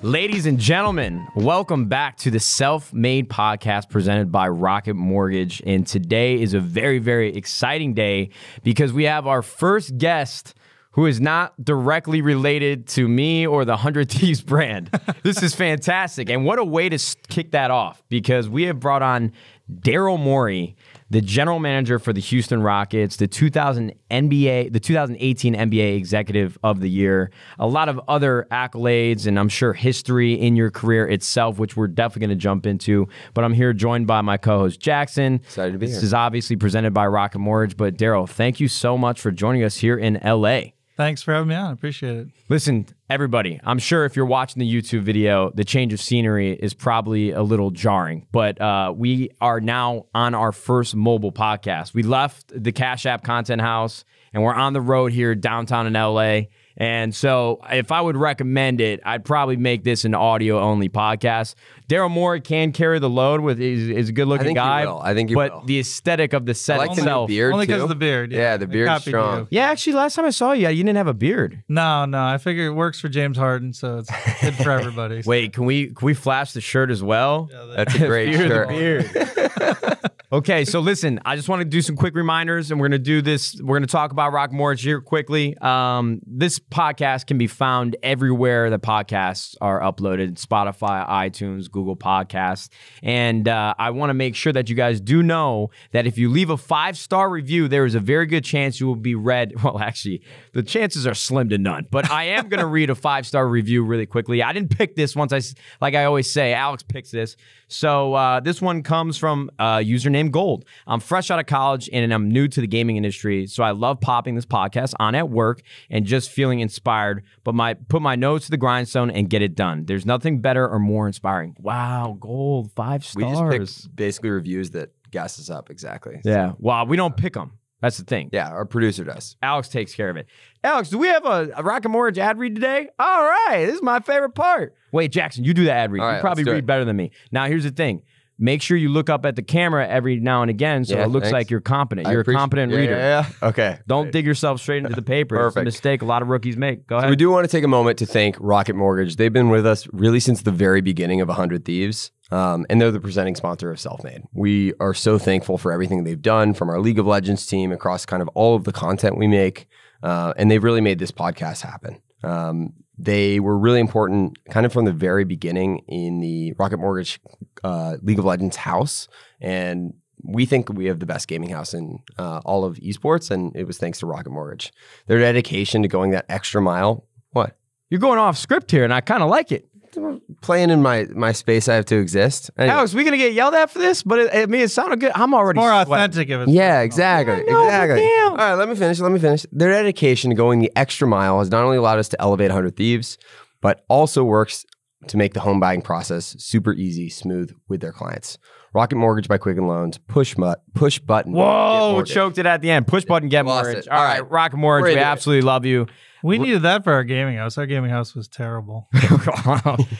Ladies and gentlemen, welcome back to the Self-Made Podcast presented by Rocket Mortgage. And today is a very, very exciting day because we have our first guest who is not directly related to me or the 100 Thieves brand. This is fantastic. And what a way to kick that off, because we have brought on Daryl Morey, the general manager for the Houston Rockets, the 2018 NBA Executive of the Year, a lot of other accolades, and I'm sure history in your career itself, which we're definitely going to jump into. But I'm here joined by my co-host Jackson. Excited to be here. This is obviously presented by Rocket Mortgage, but Daryl, thank you so much for joining us here in LA. Thanks for having me on. I appreciate it. Listen, everybody, I'm sure if you're watching the YouTube video, the change of scenery is probably a little jarring, but we are now on our first mobile podcast. We left the Cash App content house and we're on the road here downtown in LA. And so if I would recommend it, I'd probably make this an audio only podcast. Daryl Morey can carry the load with is a good looking guy. I think he will. But the aesthetic of the set itself. The beard only because of the beard. Yeah, the beard's strong. Yeah, actually, last time I saw you, you didn't have a beard. No. I figure it works for James Harden, so it's good for everybody. So. Wait, can we flash the shirt as well? Yeah, that's a great shirt. The beard. Okay, so listen, I just want to do some quick reminders, and we're going to do this. We're going to talk about Rock Mortgage here quickly. This podcast can be found everywhere the podcasts are uploaded: Spotify, iTunes, Google Podcasts. And I want to make sure that you guys do know that if you leave a 5-star review, there is a very good chance you will be read. Well, actually, the chances are slim to none, but I am going to read a 5-star review really quickly. I didn't pick this once. Like I always say, Alex picks this. So this one comes from username Gold. I'm fresh out of college and I'm new to the gaming industry, so I love popping this podcast on at work and just feeling inspired, but put my nose to the grindstone and get it done. There's nothing better or more inspiring. Wow, Gold, 5 stars. We just pick basically reviews that gas us up, exactly. Yeah, so, well, we don't pick them. That's the thing. Yeah, our producer does. Alex takes care of it. Alex, do we have a Rocket Mortgage ad read today? All right, this is my favorite part. Wait, Jackson, you do the ad read. Right, you probably read better than me. Now, here's the thing. Make sure you look up at the camera every now and again so it looks like you're competent. You're a competent reader. Yeah. Okay. Don't dig yourself straight into the paper. Perfect. It's a mistake a lot of rookies make. Go ahead. So we do want to take a moment to thank Rocket Mortgage. They've been with us really since the very beginning of 100 Thieves. And they're the presenting sponsor of Self-Made. We are so thankful for everything they've done, from our League of Legends team across kind of all of the content we make. And they've really made this podcast happen. They were really important kind of from the very beginning in the Rocket Mortgage League of Legends house. And we think we have the best gaming house in all of esports. And it was thanks to Rocket Mortgage. Their dedication to going that extra mile. What? You're going off script here, and I kind of like it. Playing in my space, I have to exist. Anyway. Alex, we gonna get yelled at for this? But I mean, it sounded good. I'm already it's more sweating. Authentic. If it's exactly. Damn. All right, let me finish. Their dedication to going the extra mile has not only allowed us to elevate 100 Thieves, but also works to make the home buying process super easy, smooth with their clients. Rocket Mortgage by Quicken Loans, push button. Whoa, choked it at the end. Push button, get mortgage. All right, Rocket Mortgage, we absolutely love you. We needed that for our gaming house. Our gaming house was terrible.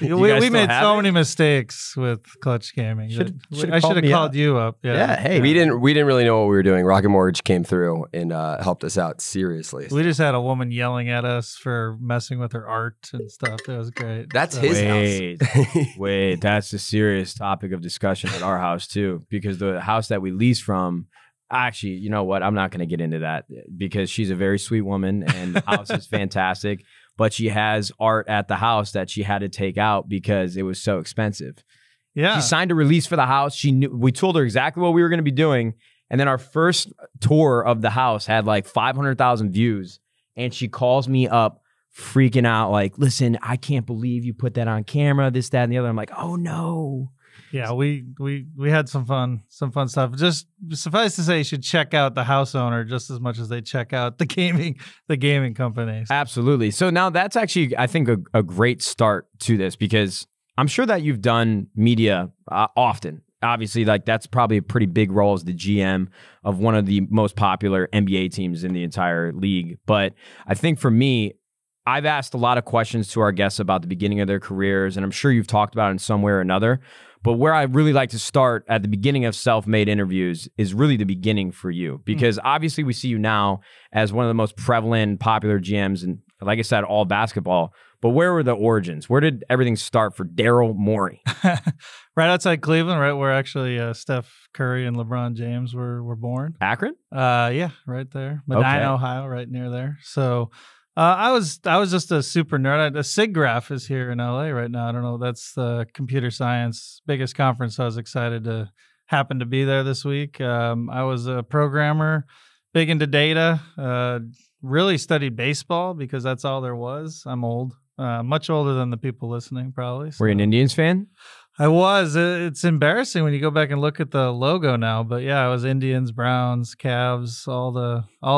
we made so many mistakes with Clutch Gaming. I should have called you up. Yeah. Hey, we didn't really know what we were doing. Rocket Mortgage came through and helped us out seriously. We just had a woman yelling at us for messing with her art and stuff. It was great. That's his house. Wait, that's a serious topic of discussion at our house too, because the house that we lease from. Actually, you know what? I'm not going to get into that because she's a very sweet woman and the house is fantastic, but she has art at the house that she had to take out because it was so expensive. Yeah. She signed a release for the house. She knew, we told her exactly what we were going to be doing. And then our first tour of the house had like 500,000 views. And she calls me up freaking out like, listen, I can't believe you put that on camera, this, that, and the other. I'm like, oh no. Yeah, we had some fun stuff. Just suffice to say, you should check out the house owner just as much as they check out the gaming companies. Absolutely. So now that's actually, I think, a great start to this, because I'm sure that you've done media often. Obviously, like that's probably a pretty big role as the GM of one of the most popular NBA teams in the entire league. But I think for me, I've asked a lot of questions to our guests about the beginning of their careers, and I'm sure you've talked about it in some way or another. But where I really like to start at the beginning of self-made interviews is really the beginning for you, because obviously we see you now as one of the most prevalent, popular GMs, and like I said, all basketball. But where were the origins? Where did everything start for Daryl Morey? Right outside Cleveland, right where actually Steph Curry and LeBron James were born. Akron? Yeah, right there. Medina, Ohio, right near there. So I was just a super nerd. SIGGRAPH is here in LA right now. I don't know. That's the computer science biggest conference. I was excited to happen to be there this week. I was a programmer, big into data. Really studied baseball because that's all there was. I'm old, much older than the people listening probably. So. Were you an Indians fan? I was. It's embarrassing when you go back and look at the logo now, but yeah, I was Indians, Browns, Cavs, all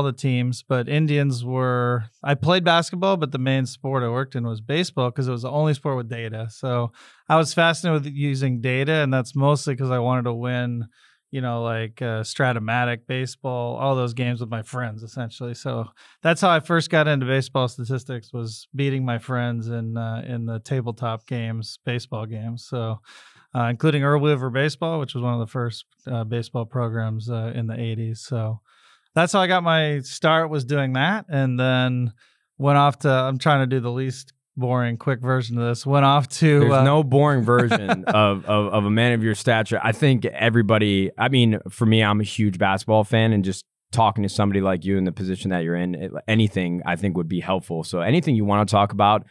the teams. But Indians were. I played basketball, but the main sport I worked in was baseball because it was the only sport with data. So I was fascinated with using data, and that's mostly because I wanted to win. You know, like Stratomatic baseball, all those games with my friends, essentially. So that's how I first got into baseball statistics, was beating my friends in the tabletop games, baseball games. So including Earl Weaver Baseball, which was one of the first baseball programs in the 80s. So that's how I got my start, was doing that. And then went off to, I'm trying to do the least boring, quick version of this. Went off to... There's no boring version of a man of your stature. I think everybody... I mean, for me, I'm a huge basketball fan, and just talking to somebody like you in the position that you're in, anything I think would be helpful. So anything you want to talk about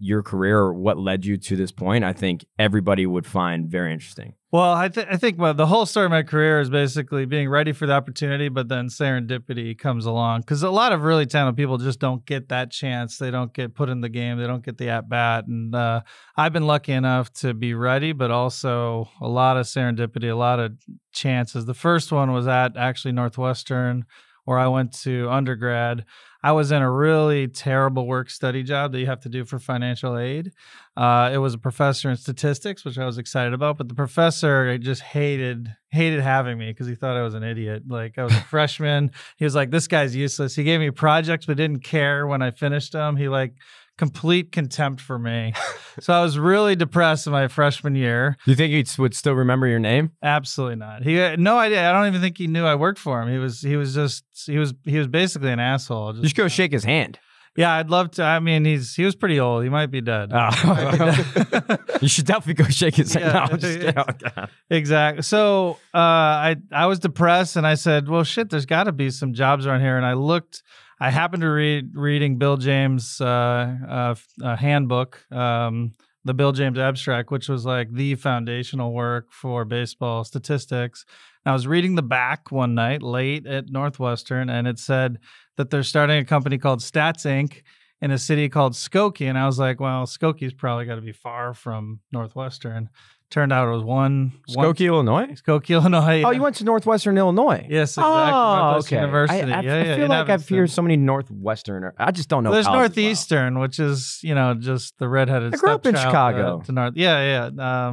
your career or what led you to this point, I think everybody would find very interesting. Well, I think the whole story of my career is basically being ready for the opportunity, but then serendipity comes along, because a lot of really talented people just don't get that chance. They don't get put in the game. They don't get the at-bat. And I've been lucky enough to be ready, but also a lot of serendipity, a lot of chances. The first one was at actually Northwestern, where I went to undergrad. I was in a really terrible work-study job that you have to do for financial aid. It was a professor in statistics, which I was excited about, but the professor just hated having me because he thought I was an idiot. Like, I was a freshman. He was like, this guy's useless. He gave me projects but didn't care when I finished them. He, like, complete contempt for me. So I was really depressed in my freshman year. Do you think he would still remember your name? Absolutely not. He had no idea. I don't even think he knew I worked for him. He was basically an asshole. Just go shake his hand. Yeah, I'd love to. I mean, he was pretty old. He might be dead. Oh. You should definitely go shake his hand. Yeah, no, exactly. So I was depressed, and I said, well, shit, there's got to be some jobs around here. And I looked. I happened to reading Bill James' handbook, the Bill James Abstract, which was like the foundational work for baseball statistics. And I was reading the back one night late at Northwestern, and it said that they're starting a company called Stats Inc. in a city called Skokie. And I was like, well, Skokie's probably got to be far from Northwestern. Turned out it was Skokie, Illinois? Skokie, Illinois. Oh, you went to Northwestern, Illinois? Yes, exactly. Oh, okay. University. I feel like I've heard so many Northwestern. I just don't know. There's Northeastern, well, which is, you know, just the redheaded stepchild. I grew up in Chicago. Yeah.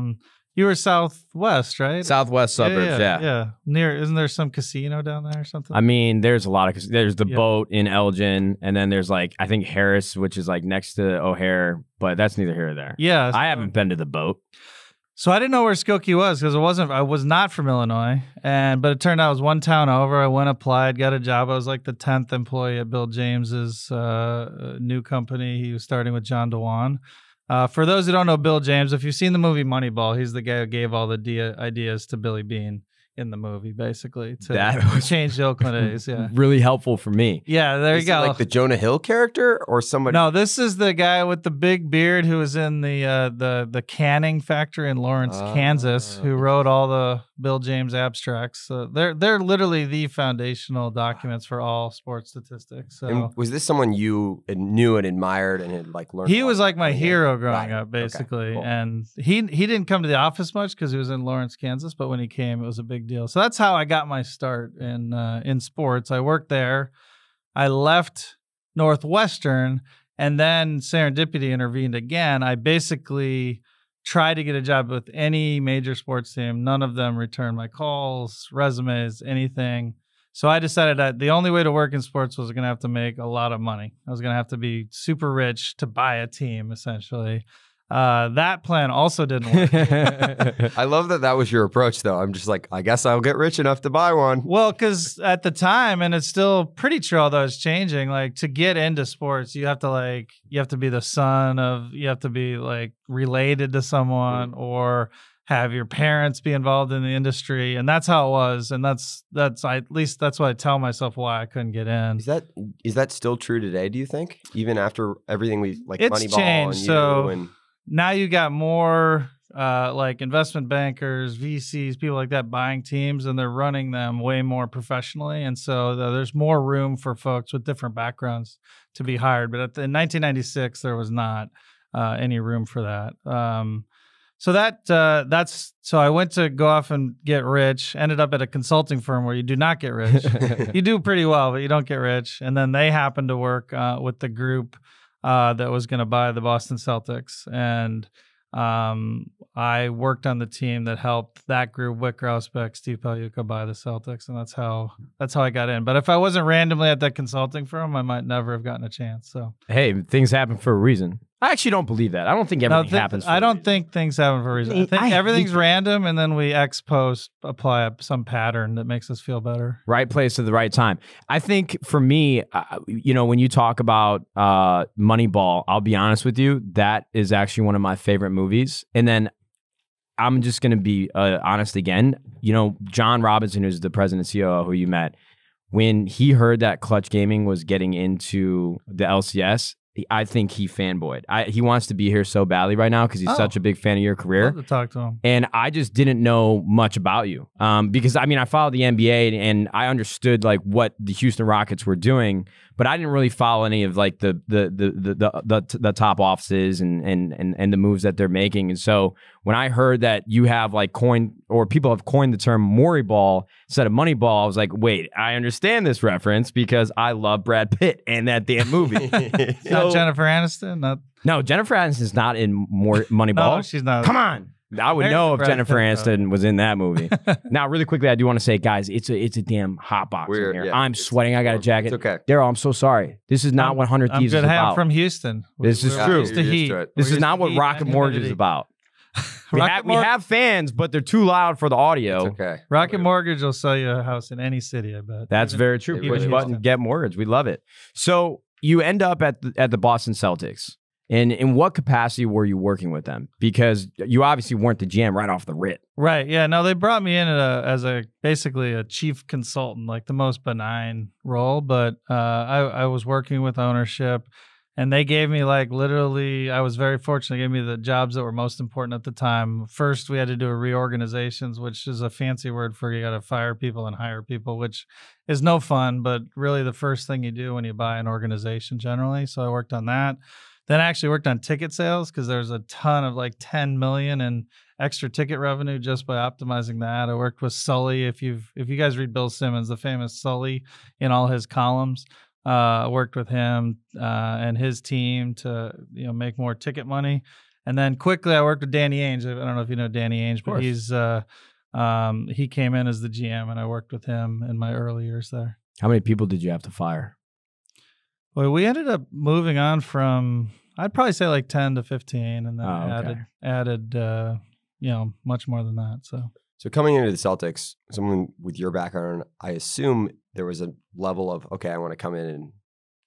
You were Southwest, right? Southwest suburbs, yeah. Near, isn't there some casino down there or something? I mean, there's a lot of, there's the Boat in Elgin, and then there's like, I think Harris, which is like next to O'Hare, but that's neither here nor there. Yeah. So I haven't been to the Boat. So I didn't know where Skokie was because I was not from Illinois, but it turned out it was one town over. I went, applied, got a job. I was like the 10th employee at Bill James's new company. He was starting with John DeWan. For those who don't know Bill James, if you've seen the movie Moneyball, he's the guy who gave all the ideas to Billy Beane in the movie, basically, to change the Oakland A's. Yeah, really helpful for me. Yeah, there you go. Is it like the Jonah Hill character or somebody? No, this is the guy with the big beard who was in the canning factory in Lawrence, Kansas, who wrote all the Bill James abstracts. So they're literally the foundational documents for all sports statistics. So, and was this someone you knew and admired and had like learned? He was like my hero growing up, basically, okay, cool. And he didn't come to the office much because he was in Lawrence, Kansas, but when he came, it was a big deal. So that's how I got my start in sports. I worked there. I left Northwestern, and then serendipity intervened again. I basically tried to get a job with any major sports team. None of them returned my calls, resumes, anything. So I decided that the only way to work in sports was going to have to make a lot of money. I was going to have to be super rich to buy a team, essentially. That plan also didn't work. I love that that was your approach, though. I'm just like, I guess I'll get rich enough to buy one. Well, because at the time, and it's still pretty true, although it's changing, like, to get into sports, you have to be the son of, you have to be, like, related to someone or have your parents be involved in the industry. And that's how it was. And that's what I tell myself why I couldn't get in. Is that still true today, do you think? Even after everything we, like, it's Moneyball changed, and now you got more like investment bankers, VCs, people like that buying teams, and they're running them way more professionally. And so there's more room for folks with different backgrounds to be hired. But in 1996, there was not any room for that. So I went to go off and get rich, ended up at a consulting firm where you do not get rich. You do pretty well, but you don't get rich. And then they happened to work with the group that was going to buy the Boston Celtics. And I worked on the team that helped that group, Wyc Grousbeck, Steve Ballmer, buy the Celtics. And that's how I got in. But if I wasn't randomly at that consulting firm, I might never have gotten a chance. So hey, things happen for a reason. I actually don't believe that. I don't think everything happens for a reason. I don't think things happen for a reason. I think everything's random, and then we ex post apply some pattern that makes us feel better. Right place at the right time. I think for me, when you talk about Moneyball, I'll be honest with you, that is actually one of my favorite movies. And then I'm just going to be honest again. You know, John Robinson, who's the president and CEO who you met, when he heard that Clutch Gaming was getting into the LCS, I think he fanboyed. He wants to be here so badly right now because he's such a big fan of your career. I'd love to talk to him. And I just didn't know much about you because, I mean, I followed the NBA and I understood like what the Houston Rockets were doing, but I didn't really follow any of like the top offices and the moves that they're making. And so when I heard that you have like people have coined the term Moreyball instead of Moneyball, I was like, wait, I understand this reference because I love Brad Pitt and that damn movie. So, Jennifer Aniston? No, Jennifer Aniston's not in Moneyball. No, she's not. Come on. I would know if Jennifer Aniston was in that movie. Now, really quickly, I do want to say, guys, it's a damn hot box in here. Yeah, I'm sweating. I got a jacket. It's okay. Daryl, I'm so sorry. This is not what 100 Thieves is about. I'm good from Houston. This is true. This is not what Rocket Mortgage is about. We have fans, but they're too loud for the audio. It's okay. Rocket Mortgage will sell you a house in any city, I bet. That's very true. Push button, get mortgage. We love it. So you end up at the Boston Celtics. And in what capacity were you working with them? Because you obviously weren't the GM right off the rip. Right. Yeah. No, they brought me in as basically a chief consultant, like the most benign role. But I was working with ownership, and they gave me like literally. I was very fortunate. They gave me the jobs that were most important at the time. First, we had to do a reorganizations, which is a fancy word for you got to fire people and hire people, which is no fun, but really the first thing you do when you buy an organization generally. So I worked on that. Then I actually worked on ticket sales because there's a ton of like 10 million in extra ticket revenue just by optimizing that. I worked with Sully. If you guys read Bill Simmons, the famous Sully in all his columns, I worked with him and his team to make more ticket money. And then quickly I worked with Danny Ainge. I don't know if you know Danny Ainge, but he's he came in as the GM and I worked with him in my early years there. How many people did you have to fire? Well, we ended up moving on from, I'd probably say like 10 to 15, and then added much more than that. So coming into the Celtics, someone with your background, I assume there was a level of, okay, I want to come in and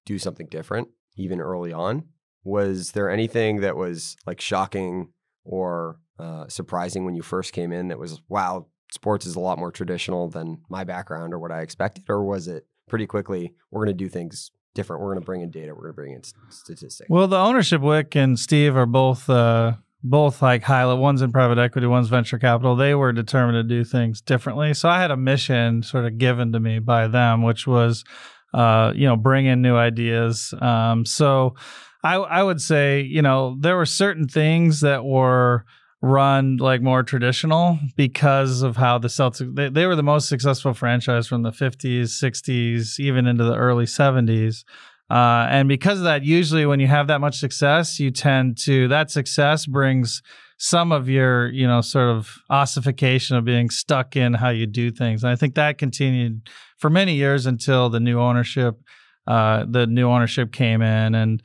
do something different, even early on. Was there anything that was like shocking or surprising when you first came in that was, wow, sports is a lot more traditional than my background or what I expected? Or was it pretty quickly, we're going to do things different. We're going to bring in data. We're going to bring in statistics. Well, the ownership, Wyc and Steve, are both like high-level. One's in private equity, one's venture capital. They were determined to do things differently. So I had a mission sort of given to me by them, which was, bring in new ideas. So I would say, there were certain things that were run like more traditional because of how the Celtics, they were the most successful franchise from the 50s, 60s, even into the early 70s. And because of that, usually when you have that much success, that success brings some of your, sort of ossification of being stuck in how you do things. And I think that continued for many years until the new ownership the new ownership came in. And,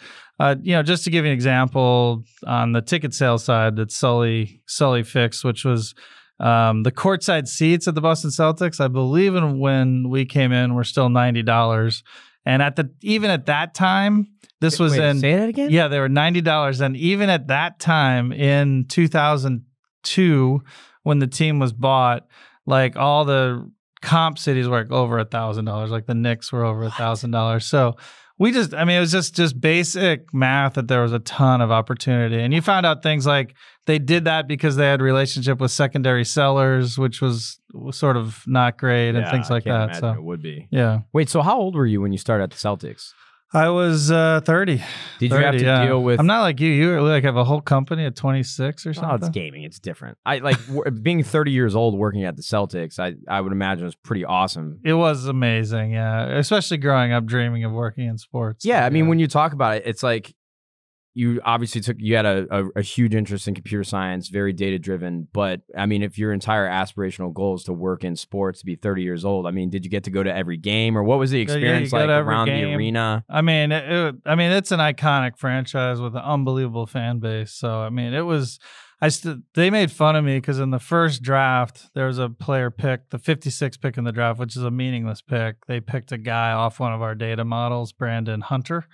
you know, just to give you an example, on the ticket sales side that Sully fixed, which was the courtside seats at the Boston Celtics, I believe in when we came in, were still $90. And at the even at that time, this was in... Say that again? Yeah, they were $90. And even at that time in 2002, when the team was bought, like all the comp cities were like over $1,000. Like the Knicks were over $1,000. So we just, I mean, it was just basic math that there was a ton of opportunity. And you found out things like they did that because they had a relationship with secondary sellers, which was sort of not great, and things like that. Imagine it would be. Yeah. Wait, so how old were you when you started at the Celtics? I was 30. Did you have to deal with... I'm not like you. You like have a whole company at 26 or something? No, it's gaming. It's different. I like being 30 years old working at the Celtics, I would imagine it was pretty awesome. It was amazing, yeah. Especially growing up dreaming of working in sports. Yeah, I mean, when you talk about it, it's like you obviously had a huge interest in computer science, very data-driven, but I mean, if your entire aspirational goal is to work in sports, to be 30 years old, I mean, did you get to go to every game, or what was the experience like around the arena? I mean, it's an iconic franchise with an unbelievable fan base, so I mean, it was... they made fun of me because in the first draft, there was a player pick, the 56th pick in the draft, which is a meaningless pick. They picked a guy off one of our data models, Brandon Hunter,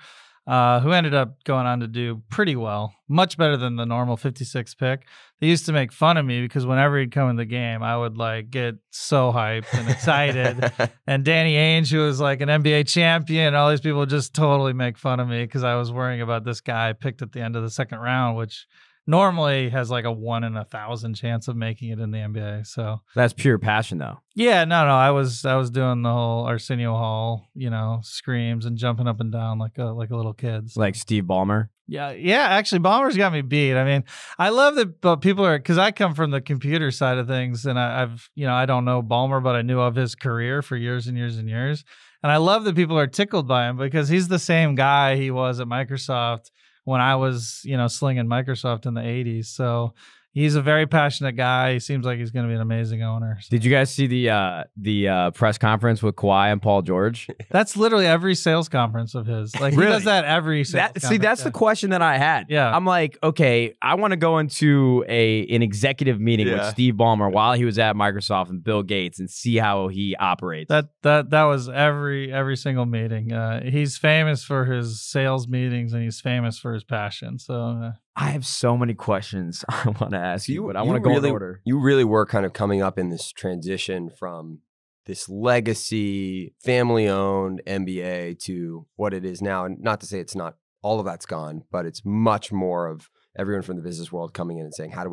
who ended up going on to do pretty well, much better than the normal 56 pick. They used to make fun of me because whenever he'd come in the game, I would like get so hyped and excited. And Danny Ainge, who was like an NBA champion, all these people would just totally make fun of me because I was worrying about this guy I picked at the end of the second round, which normally has like a 1 in 1,000 chance of making it in the NBA. So that's pure passion, though. Yeah, no. I was doing the whole Arsenio Hall, you know, screams and jumping up and down like a little kid. Like Steve Ballmer. Yeah. Actually, Ballmer's got me beat. I mean, I love that people are, because I come from the computer side of things, and I've you know, I don't know Ballmer, but I knew of his career for years and years and years, and I love that people are tickled by him because he's the same guy he was at Microsoft when I was, you know, slinging Microsoft in the 80s. So he's a very passionate guy. He seems like he's going to be an amazing owner. So. Did you guys see the press conference with Kawhi and Paul George? That's literally every sales conference of his. Like, really? He does that every sales conference. See, that's the question that I had. Yeah. I'm like, okay, I want to go into an executive meeting with Steve Ballmer while he was at Microsoft and Bill Gates and see how he operates. That was every single meeting. He's famous for his sales meetings, and he's famous for his passion. So... I have so many questions I want to ask you, but I want to go in order. You really were kind of coming up in this transition from this legacy, family-owned NBA to what it is now. And not to say it's not, all of that's gone, but it's much more of everyone from the business world coming in and saying, how do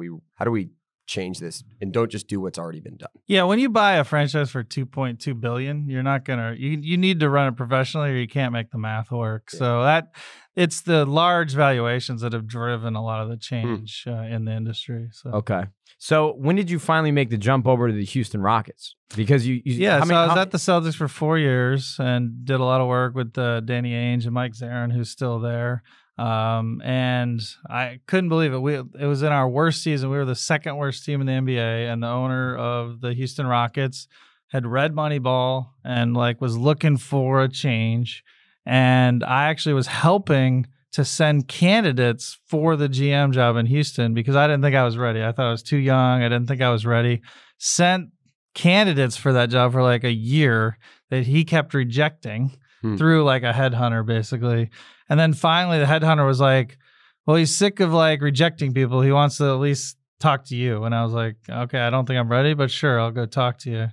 we change this, and don't just do what's already been done. Yeah, when you buy a franchise for $2.2 billion, you're not going to... You need to run it professionally or you can't make the math work. Yeah. So it's the large valuations that have driven a lot of the change in the industry. So. Okay. So when did you finally make the jump over to the Houston Rockets? Because I was at the Celtics for 4 years and did a lot of work with Danny Ainge and Mike Zarin, who's still there. And I couldn't believe it. It was in our worst season. We were the second worst team in the NBA, and the owner of the Houston Rockets had read Moneyball and like was looking for a change. And I actually was helping to send candidates for the GM job in Houston because I didn't think I was ready. I thought I was too young. I didn't think I was ready. Sent candidates for that job for like a year that he kept rejecting through like a headhunter basically. And then finally the headhunter was like, well, he's sick of like rejecting people. He wants to at least talk to you. And I was like, okay, I don't think I'm ready, but sure, I'll go talk to you.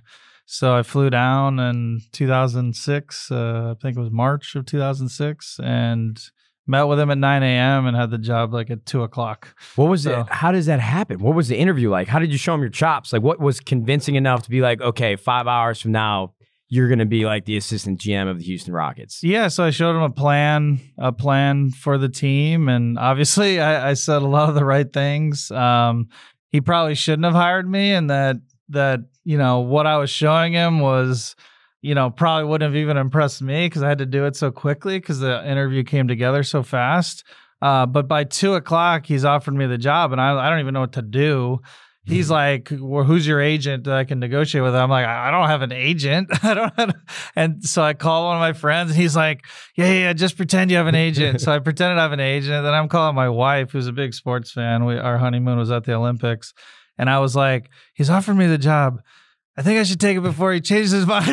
So I flew down in 2006. I think it was March of 2006, and met with him at 9 a.m. and had the job like at 2:00. What was it? How does that happen? What was the interview like? How did you show him your chops? Like, what was convincing enough to be like, okay, 5 hours from now, you're going to be like the assistant GM of the Houston Rockets? Yeah, so I showed him a plan for the team. And obviously, I said a lot of the right things. He probably shouldn't have hired me, and that you know, what I was showing him was, you know, probably wouldn't have even impressed me because I had to do it so quickly because the interview came together so fast. But by 2:00, he's offered me the job, and I don't even know what to do. he's like, well, who's your agent that I can negotiate with? I'm like, I don't have an agent. I don't have. And so I call one of my friends and he's like, yeah, just pretend you have an agent. So I pretended I have an agent. And then I'm calling my wife, who's a big sports fan. Our honeymoon was at the Olympics. And I was like, he's offered me the job. I think I should take it before he changes his mind.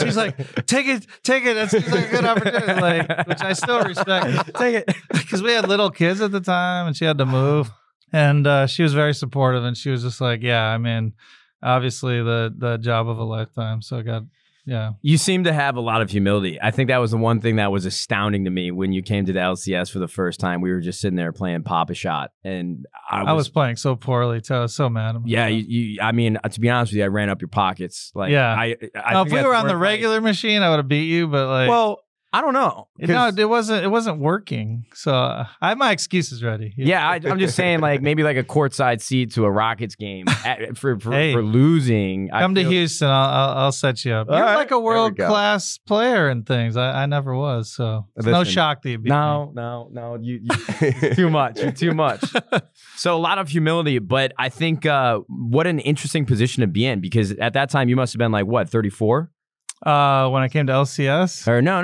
She's like, take it. That seems like a good opportunity, like, which I still respect. Take it. Because we had little kids at the time and she had to move. And she was very supportive and she was just like, yeah, I mean, obviously the job of a lifetime. So I got, yeah. You seem to have a lot of humility. I think that was the one thing that was astounding to me when you came to the LCS for the first time. We were just sitting there playing Papa Shot, and I was playing so poorly too. I was so mad at myself. Yeah, you. I mean, to be honest with you, I ran up your pockets. Like, yeah. I if we were on the regular machine, I would have beat you. But like, well, I don't know. No, it wasn't working. So I have my excuses ready. Yeah, I'm just saying, like, maybe like a courtside seat to a Rockets game for losing. Come to Houston, I'll set you up. You're right, like a world class player and things. I never was, so it's no shock that you beat me. No, you too much. So a lot of humility, but I think what an interesting position to be in, because at that time you must have been like what, 34? When I came to LCS? Or no.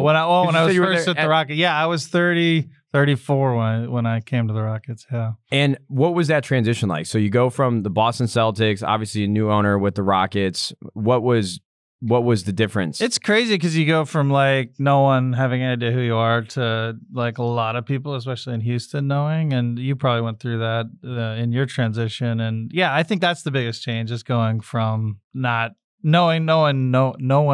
When I was first at the Rockets. Yeah, I was 34 when I came to the Rockets, yeah. And what was that transition like? So you go from the Boston Celtics, obviously a new owner with the Rockets. What was the difference? It's crazy because you go from like no one having any idea who you are to like a lot of people, especially in Houston, knowing. And you probably went through that in your transition. And yeah, I think that's the biggest change, is going from not knowing no one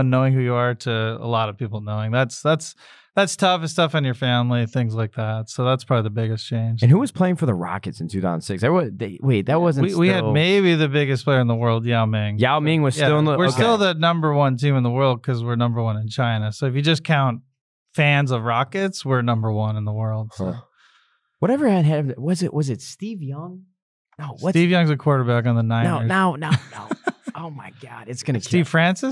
knowing who you are to a lot of people knowing. That's tough. It's tough on your family, things like that. So that's probably the biggest change. And who was playing for the Rockets in 2006? We had maybe the biggest player in the world, Yao Ming. Yao Ming was still in the... We're still the number one team in the world because we're number one in China. So if you just count fans of Rockets, we're number one in the world. So. Huh. Whatever had happened, was it Steve Young? No, Steve Young's a quarterback on the Niners. No. Oh, my God. It's going to kill.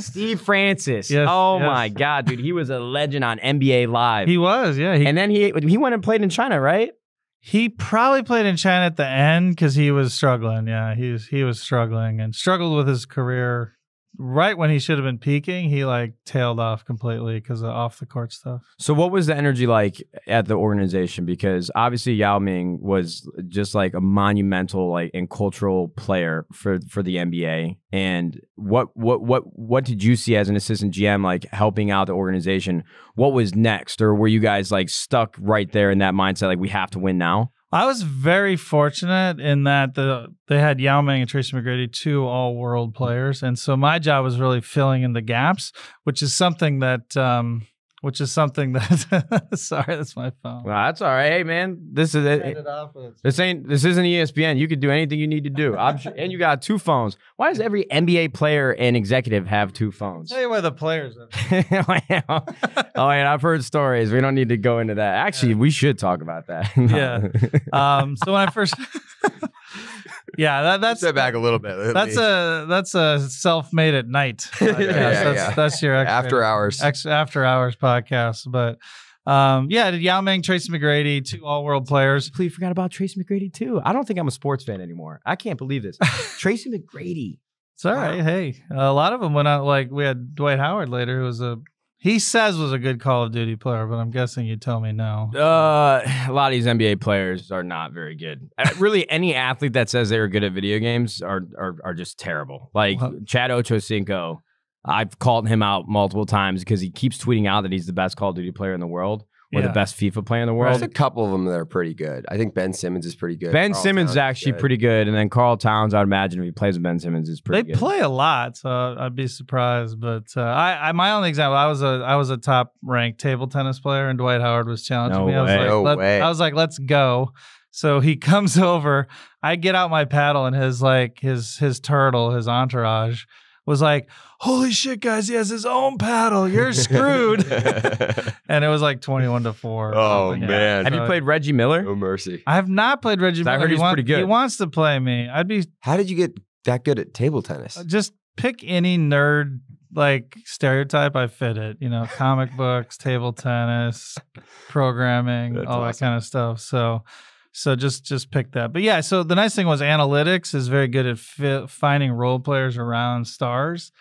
Steve Francis. Yes, my God, dude. He was a legend on NBA Live. He was, yeah. And then he went and played in China, right? He probably played in China at the end because he was struggling. Yeah, he was struggling and struggled with his career. Right when he should have been peaking, he like tailed off completely because of off the court stuff. So what was the energy like at the organization? Because obviously Yao Ming was just like a monumental like and cultural player for the NBA. And what did you see as an assistant GM, like helping out the organization? What was next, or were you guys like stuck right there in that mindset, like we have to win now? I was very fortunate in that they had Yao Ming and Tracy McGrady, two all-world players, and so my job was really filling in the gaps, which is something that, sorry, that's my phone. Well, that's all right. Hey, man, this is it. This isn't ESPN. You could do anything you need to do. And you got two phones. Why does every NBA player and executive have two phones? I'll tell you why the players have. Oh, and I've heard stories. We don't need to go into that. Actually, we should talk about that. No. Yeah. So when I first... Yeah, that's step back a little bit. That's a self-made at night. That's your after hours podcast. But Yao Ming, Tracy McGrady, two all-world players. Please forgot about Tracy McGrady too. I don't think I'm a sports fan anymore. I can't believe this. Tracy McGrady. It's all right. Wow. Hey, a lot of them went out. Like we had Dwight Howard later, who was a good Call of Duty player, but I'm guessing you tell me no. A lot of these NBA players are not very good. Really, any athlete that says they're good at video games are just terrible. Like Chad Ochocinco, I've called him out multiple times because he keeps tweeting out that he's the best Call of Duty player in the world. Or the best FIFA player in the world. There's a couple of them that are pretty good. I think Ben Simmons is pretty good. Ben Simmons is actually pretty good. And then Carl Towns, I'd imagine, if he plays with Ben Simmons, is pretty good. They play a lot, so I'd be surprised. But my only example, I was a top-ranked table tennis player, and Dwight Howard was challenging me. I was like, let's go. So he comes over. I get out my paddle, and his entourage, was like, holy shit, guys, he has his own paddle. You're screwed. And it was like 21-4. Oh, man. Have you played Reggie Miller? Oh, mercy. I have not played Reggie Miller. I heard he's pretty good. He wants to play me. How did you get that good at table tennis? Just pick any nerd, like, stereotype, I fit it. You know, comic books, table tennis, programming, all that kind of stuff. So... So just pick that. But yeah, so the nice thing was analytics is very good at finding role players around stars.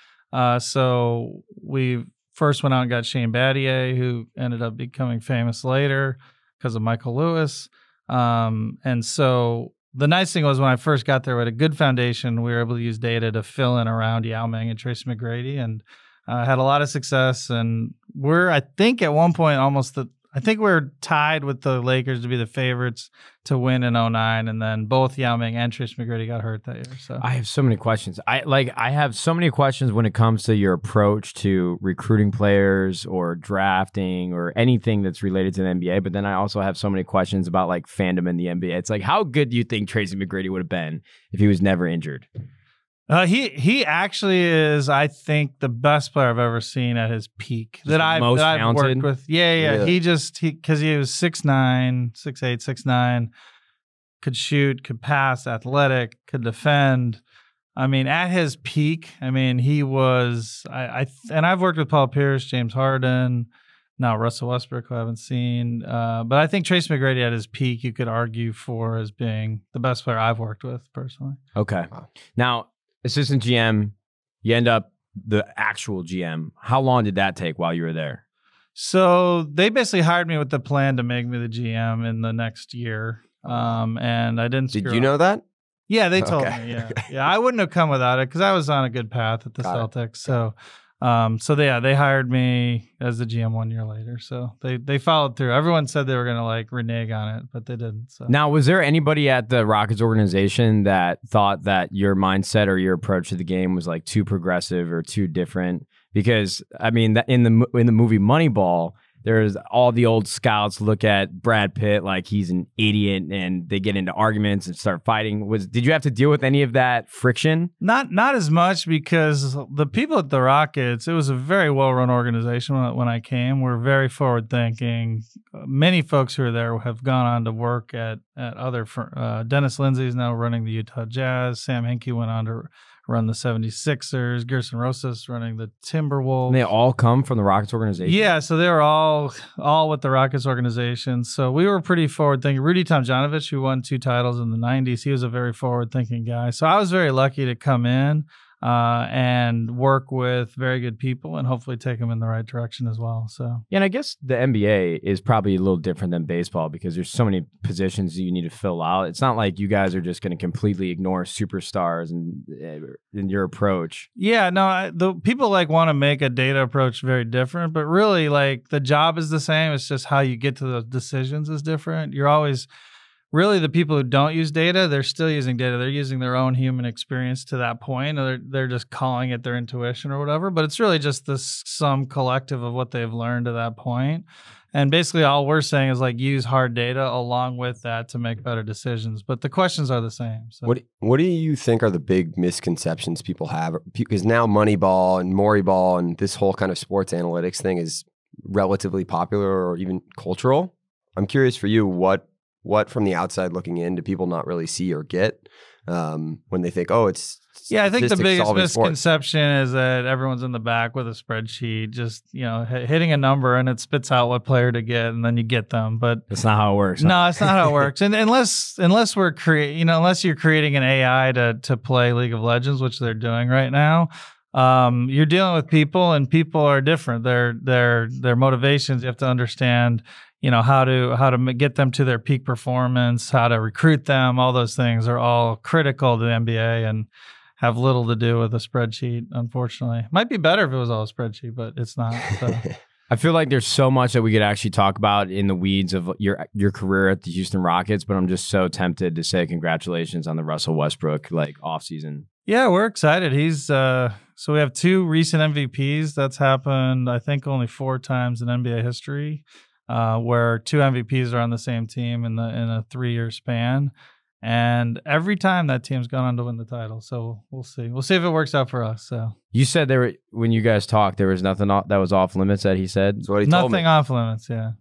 So we first went out and got Shane Battier, who ended up becoming famous later because of Michael Lewis. And so the nice thing was when I first got there, we had a good foundation. We were able to use data to fill in around Yao Ming and Tracy McGrady, and had a lot of success. And we're, I think at one point almost the, I think we were tied with the Lakers to be the favorites to win in 09, and then both Yao Ming and Tracy McGrady got hurt that year. So I have so many questions. I have so many questions when it comes to your approach to recruiting players or drafting or anything that's related to the NBA, but then I also have so many questions about like fandom in the NBA. It's like, how good do you think Tracy McGrady would have been if he was never injured? He actually is, I think, the best player I've ever seen at his peak that I've worked with. Yeah. Because he was 6'9", 6'8", 6'9", could shoot, could pass, athletic, could defend. I mean, at his peak, I mean, he was. And I've worked with Paul Pierce, James Harden, now Russell Westbrook, who I haven't seen. But I think Tracy McGrady at his peak, you could argue for as being the best player I've worked with personally. Okay, now. Assistant GM, you end up the actual GM. How long did that take while you were there? So they basically hired me with the plan to make me the GM in the next year. And I didn't screw up. Did you know that? Yeah, they told me. Yeah. Yeah, I wouldn't have come without it because I was on a good path at the Celtics. So they hired me as the GM 1 year later. So they followed through. Everyone said they were going to like renege on it, but they didn't. So. Now, was there anybody at the Rockets organization that thought that your mindset or your approach to the game was like too progressive or too different? Because I mean, in the movie Moneyball, there's all the old scouts look at Brad Pitt like he's an idiot, and they get into arguments and start fighting. Did you have to deal with any of that friction? Not as much, because the people at the Rockets, it was a very well-run organization when I came. We're very forward-thinking. Many folks who are there have gone on to work at other firms. Dennis Lindsay is now running the Utah Jazz. Sam Hinkie went on to run the 76ers, Gerson Rosas running the Timberwolves. And they all come from the Rockets organization? Yeah, so they were all with the Rockets organization. So we were pretty forward-thinking. Rudy Tomjanovich, who won 2 titles in the 90s, he was a very forward-thinking guy. So I was very lucky to come in and work with very good people and hopefully take them in the right direction as well. So yeah, and I guess the NBA is probably a little different than baseball because there's so many positions that you need to fill out. It's not like you guys are just going to completely ignore superstars and your approach. Yeah, no, the people like want to make a data approach very different, but really like the job is the same. It's just how you get to the decisions is different. You're always... Really, the people who don't use data, they're still using data. They're using their own human experience to that point. They're just calling it their intuition or whatever. But it's really just this sum collective of what they've learned to that point. And basically all we're saying is like use hard data along with that to make better decisions. But the questions are the same. So. What do you think are the big misconceptions people have? Because now Moneyball and Moreyball and this whole kind of sports analytics thing is relatively popular or even cultural. I'm curious for you, what from the outside looking in do people not really see or get when they think, oh, it's yeah, I think the biggest misconception is that everyone's in the back with a spreadsheet, just hitting a number and it spits out what player to get, and then you get them. But that's not how it works. No, it's not how it works. And unless we're unless you're creating an AI to play League of Legends, which they're doing right now. You're dealing with people, and people are different. Their motivations. You have to understand, how to get them to their peak performance, how to recruit them. All those things are all critical to the NBA and have little to do with a spreadsheet. Unfortunately, might be better if it was all a spreadsheet, but it's not. So. I feel like there's so much that we could actually talk about in the weeds of your career at the Houston Rockets, but I'm just so tempted to say congratulations on the Russell Westbrook offseason. Yeah, we're excited. He's so we have 2 recent MVPs. That's happened, I think, only 4 times in NBA history, where 2 MVPs are on the same team in a 3-year span. And every time that team's gone on to win the title. So we'll see. We'll see if it works out for us. So you said when you guys talked, there was nothing that was off limits that he said. That's what he told me. Nothing off limits. Yeah.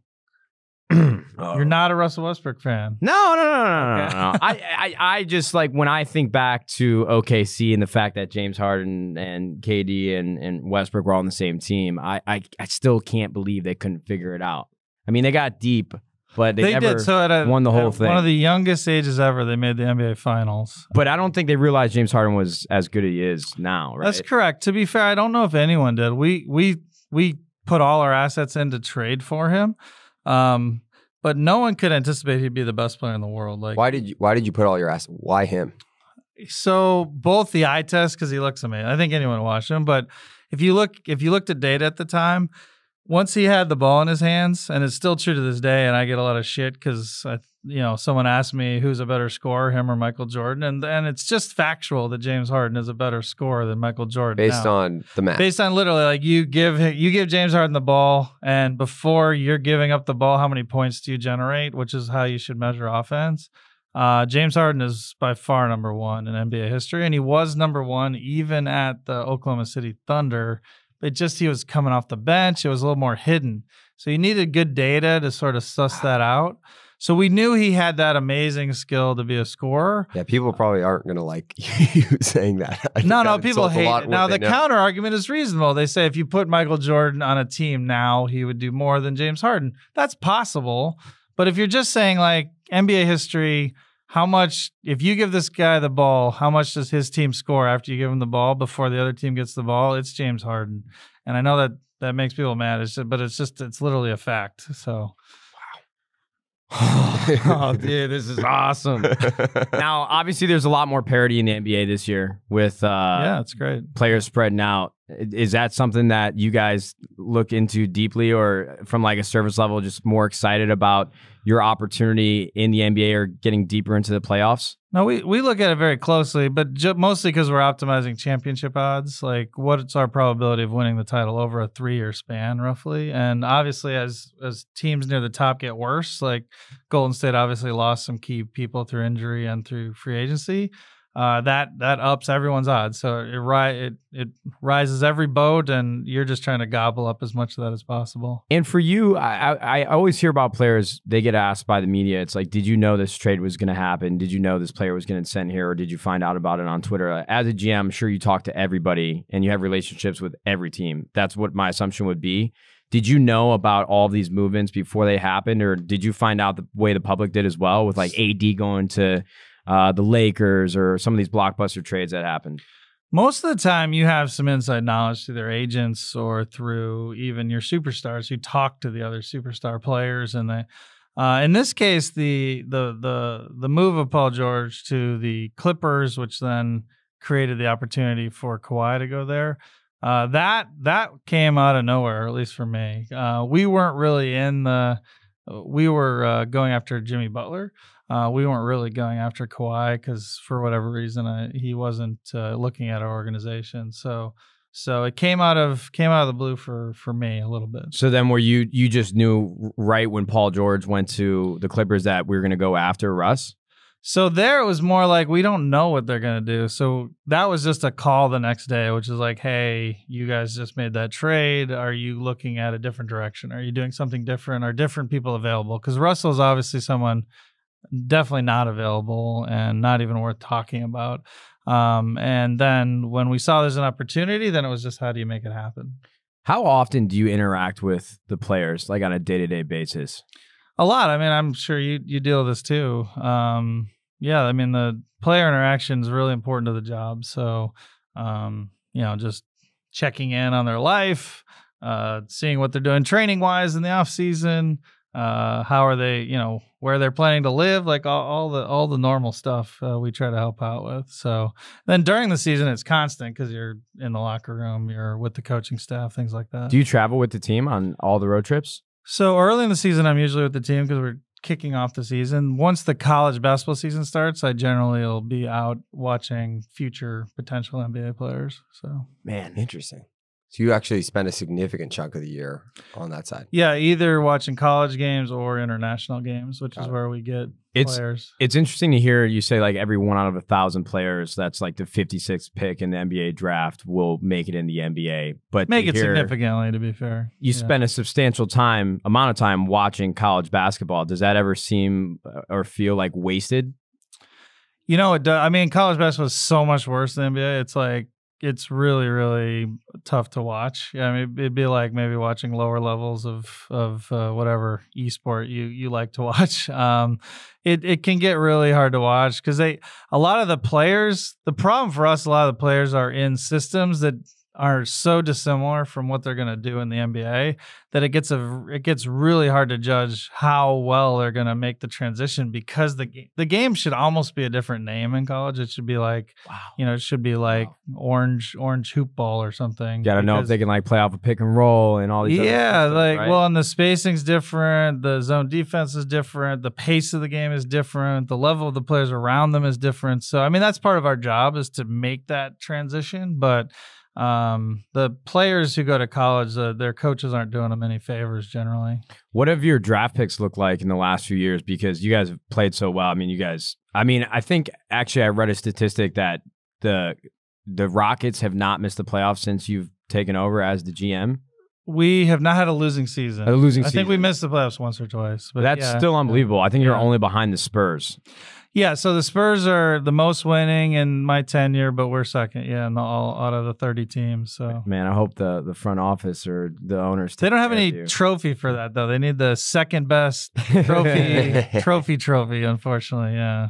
You're not a Russell Westbrook fan. No. I just when I think back to OKC and the fact that James Harden and KD and Westbrook were all on the same team, I still can't believe they couldn't figure it out. I mean, they got deep But they never won the whole thing. One of the youngest ages ever, they made the NBA Finals. But I don't think they realized James Harden was as good as he is now, right? That's correct. To be fair, I don't know if anyone did. We put all our assets into trade for him, but no one could anticipate he'd be the best player in the world. Like, why did you put all your assets? Why him? So both the eye test, because he looks amazing. I think anyone watched him, but if you looked at data at the time. Once he had the ball in his hands, and it's still true to this day, and I get a lot of shit because, someone asked me who's a better scorer, him or Michael Jordan, and it's just factual that James Harden is a better scorer than Michael Jordan. Based on the math. Based on literally, like, you give James Harden the ball, and before you're giving up the ball, how many points do you generate, which is how you should measure offense. James Harden is by far number one in NBA history, and he was number one even at the Oklahoma City Thunder. He was coming off the bench. It was a little more hidden. So you needed good data to sort of suss that out. So we knew he had that amazing skill to be a scorer. Yeah, people probably aren't going to like you saying that. No, people hate it. Now, the counter argument is reasonable. They say if you put Michael Jordan on a team now, he would do more than James Harden. That's possible. But if you're just saying, like, NBA history, how much, if you give this guy the ball, how much does his team score after you give him the ball before the other team gets the ball? It's James Harden. And I know that makes people mad, but it's literally a fact. So, wow. Oh, dude, this is awesome. Now, obviously, there's a lot more parity in the NBA this year with it's great. Players spreading out. Is that something that you guys look into deeply, or from like a service level, just more excited about your opportunity in the NBA or getting deeper into the playoffs? No, we look at it very closely, but mostly because we're optimizing championship odds. Like, what's our probability of winning the title over a 3-year span, roughly? And obviously, as teams near the top get worse, like Golden State obviously lost some key people through injury and through free agency. That ups everyone's odds. So it rises every boat, and you're just trying to gobble up as much of that as possible. And for you, I always hear about players, they get asked by the media, it's like, did you know this trade was going to happen? Did you know this player was going to send here? Or did you find out about it on Twitter? As a GM, I'm sure you talk to everybody and you have relationships with every team. That's what my assumption would be. Did you know about all these movements before they happened? Or did you find out the way the public did as well, with like AD going to the Lakers or some of these blockbuster trades that happened? Most of the time, you have some inside knowledge through their agents or through even your superstars who talk to the other superstar players. And they, in this case, the move of Paul George to the Clippers, which then created the opportunity for Kawhi to go there, that came out of nowhere, at least for me. We weren't really going after Jimmy Butler. We weren't really going after Kawhi because for whatever reason he wasn't looking at our organization. So it came out of the blue for me a little bit. So then, were you just knew right when Paul George went to the Clippers that we were going to go after Russ? So there it was more like we don't know what they're going to do. So that was just a call the next day, which is like, hey, you guys just made that trade. Are you looking at a different direction? Are you doing something different? Are different people available? Because Russell's obviously someone definitely not available and not even worth talking about. And then when we saw there's an opportunity, then it was just, how do you make it happen? How often do you interact with the players, like on a day-to-day basis? A lot. I mean, I'm sure you deal with this too. I mean, the player interaction is really important to the job. So, just checking in on their life, seeing what they're doing training-wise in the off season. How are they, where they're planning to live, like all the normal stuff we try to help out with. So then during the season, it's constant because you're in the locker room, you're with the coaching staff, things like that. Do you travel with the team on all the road trips? So early in the season, I'm usually with the team because we're kicking off the season. Once the college basketball season starts, I generally will be out watching future potential NBA players. So, man, interesting. So you actually spend a significant chunk of the year on that side. Yeah, either watching college games or international games, which is where we get players. It's interesting to hear you say like every 1 out of 1,000 players, that's like the 56th pick in the NBA draft, will make it in the NBA. But make it significantly, to be fair. You spend a substantial amount of time watching college basketball. Does that ever seem or feel like wasted? It does. I mean, college basketball is so much worse than the NBA. It's like, it's really, really tough to watch. I mean, it'd be like maybe watching lower levels of whatever esport you like to watch. It can get really hard to watch because the problem for us, a lot of the players are in systems that are so dissimilar from what they're going to do in the NBA that it gets really hard to judge how well they're going to make the transition, because the game should almost be a different name in college. It should be like, it should be like orange hoop ball or something. You got to know if they can like play off a pick and roll and all these other stuff, like, right? Well, and the spacing's different. The zone defense is different. The pace of the game is different. The level of the players around them is different. So, I mean, that's part of our job is to make that transition, but the players who go to college, their coaches aren't doing them any favors generally. What have your draft picks looked like in the last few years? Because you guys have played so well. I think actually I read a statistic that the Rockets have not missed the playoffs since you've taken over as the GM. We have not had a losing season. I think we missed the playoffs once or twice. But that's still unbelievable. I think you're only behind the Spurs. Yeah, so the Spurs are the most winning in my tenure, but we're second, in all out of the 30 teams. So, man, I hope the front office or the owners they don't have any trophy for that though. They need the second best trophy, unfortunately. Yeah.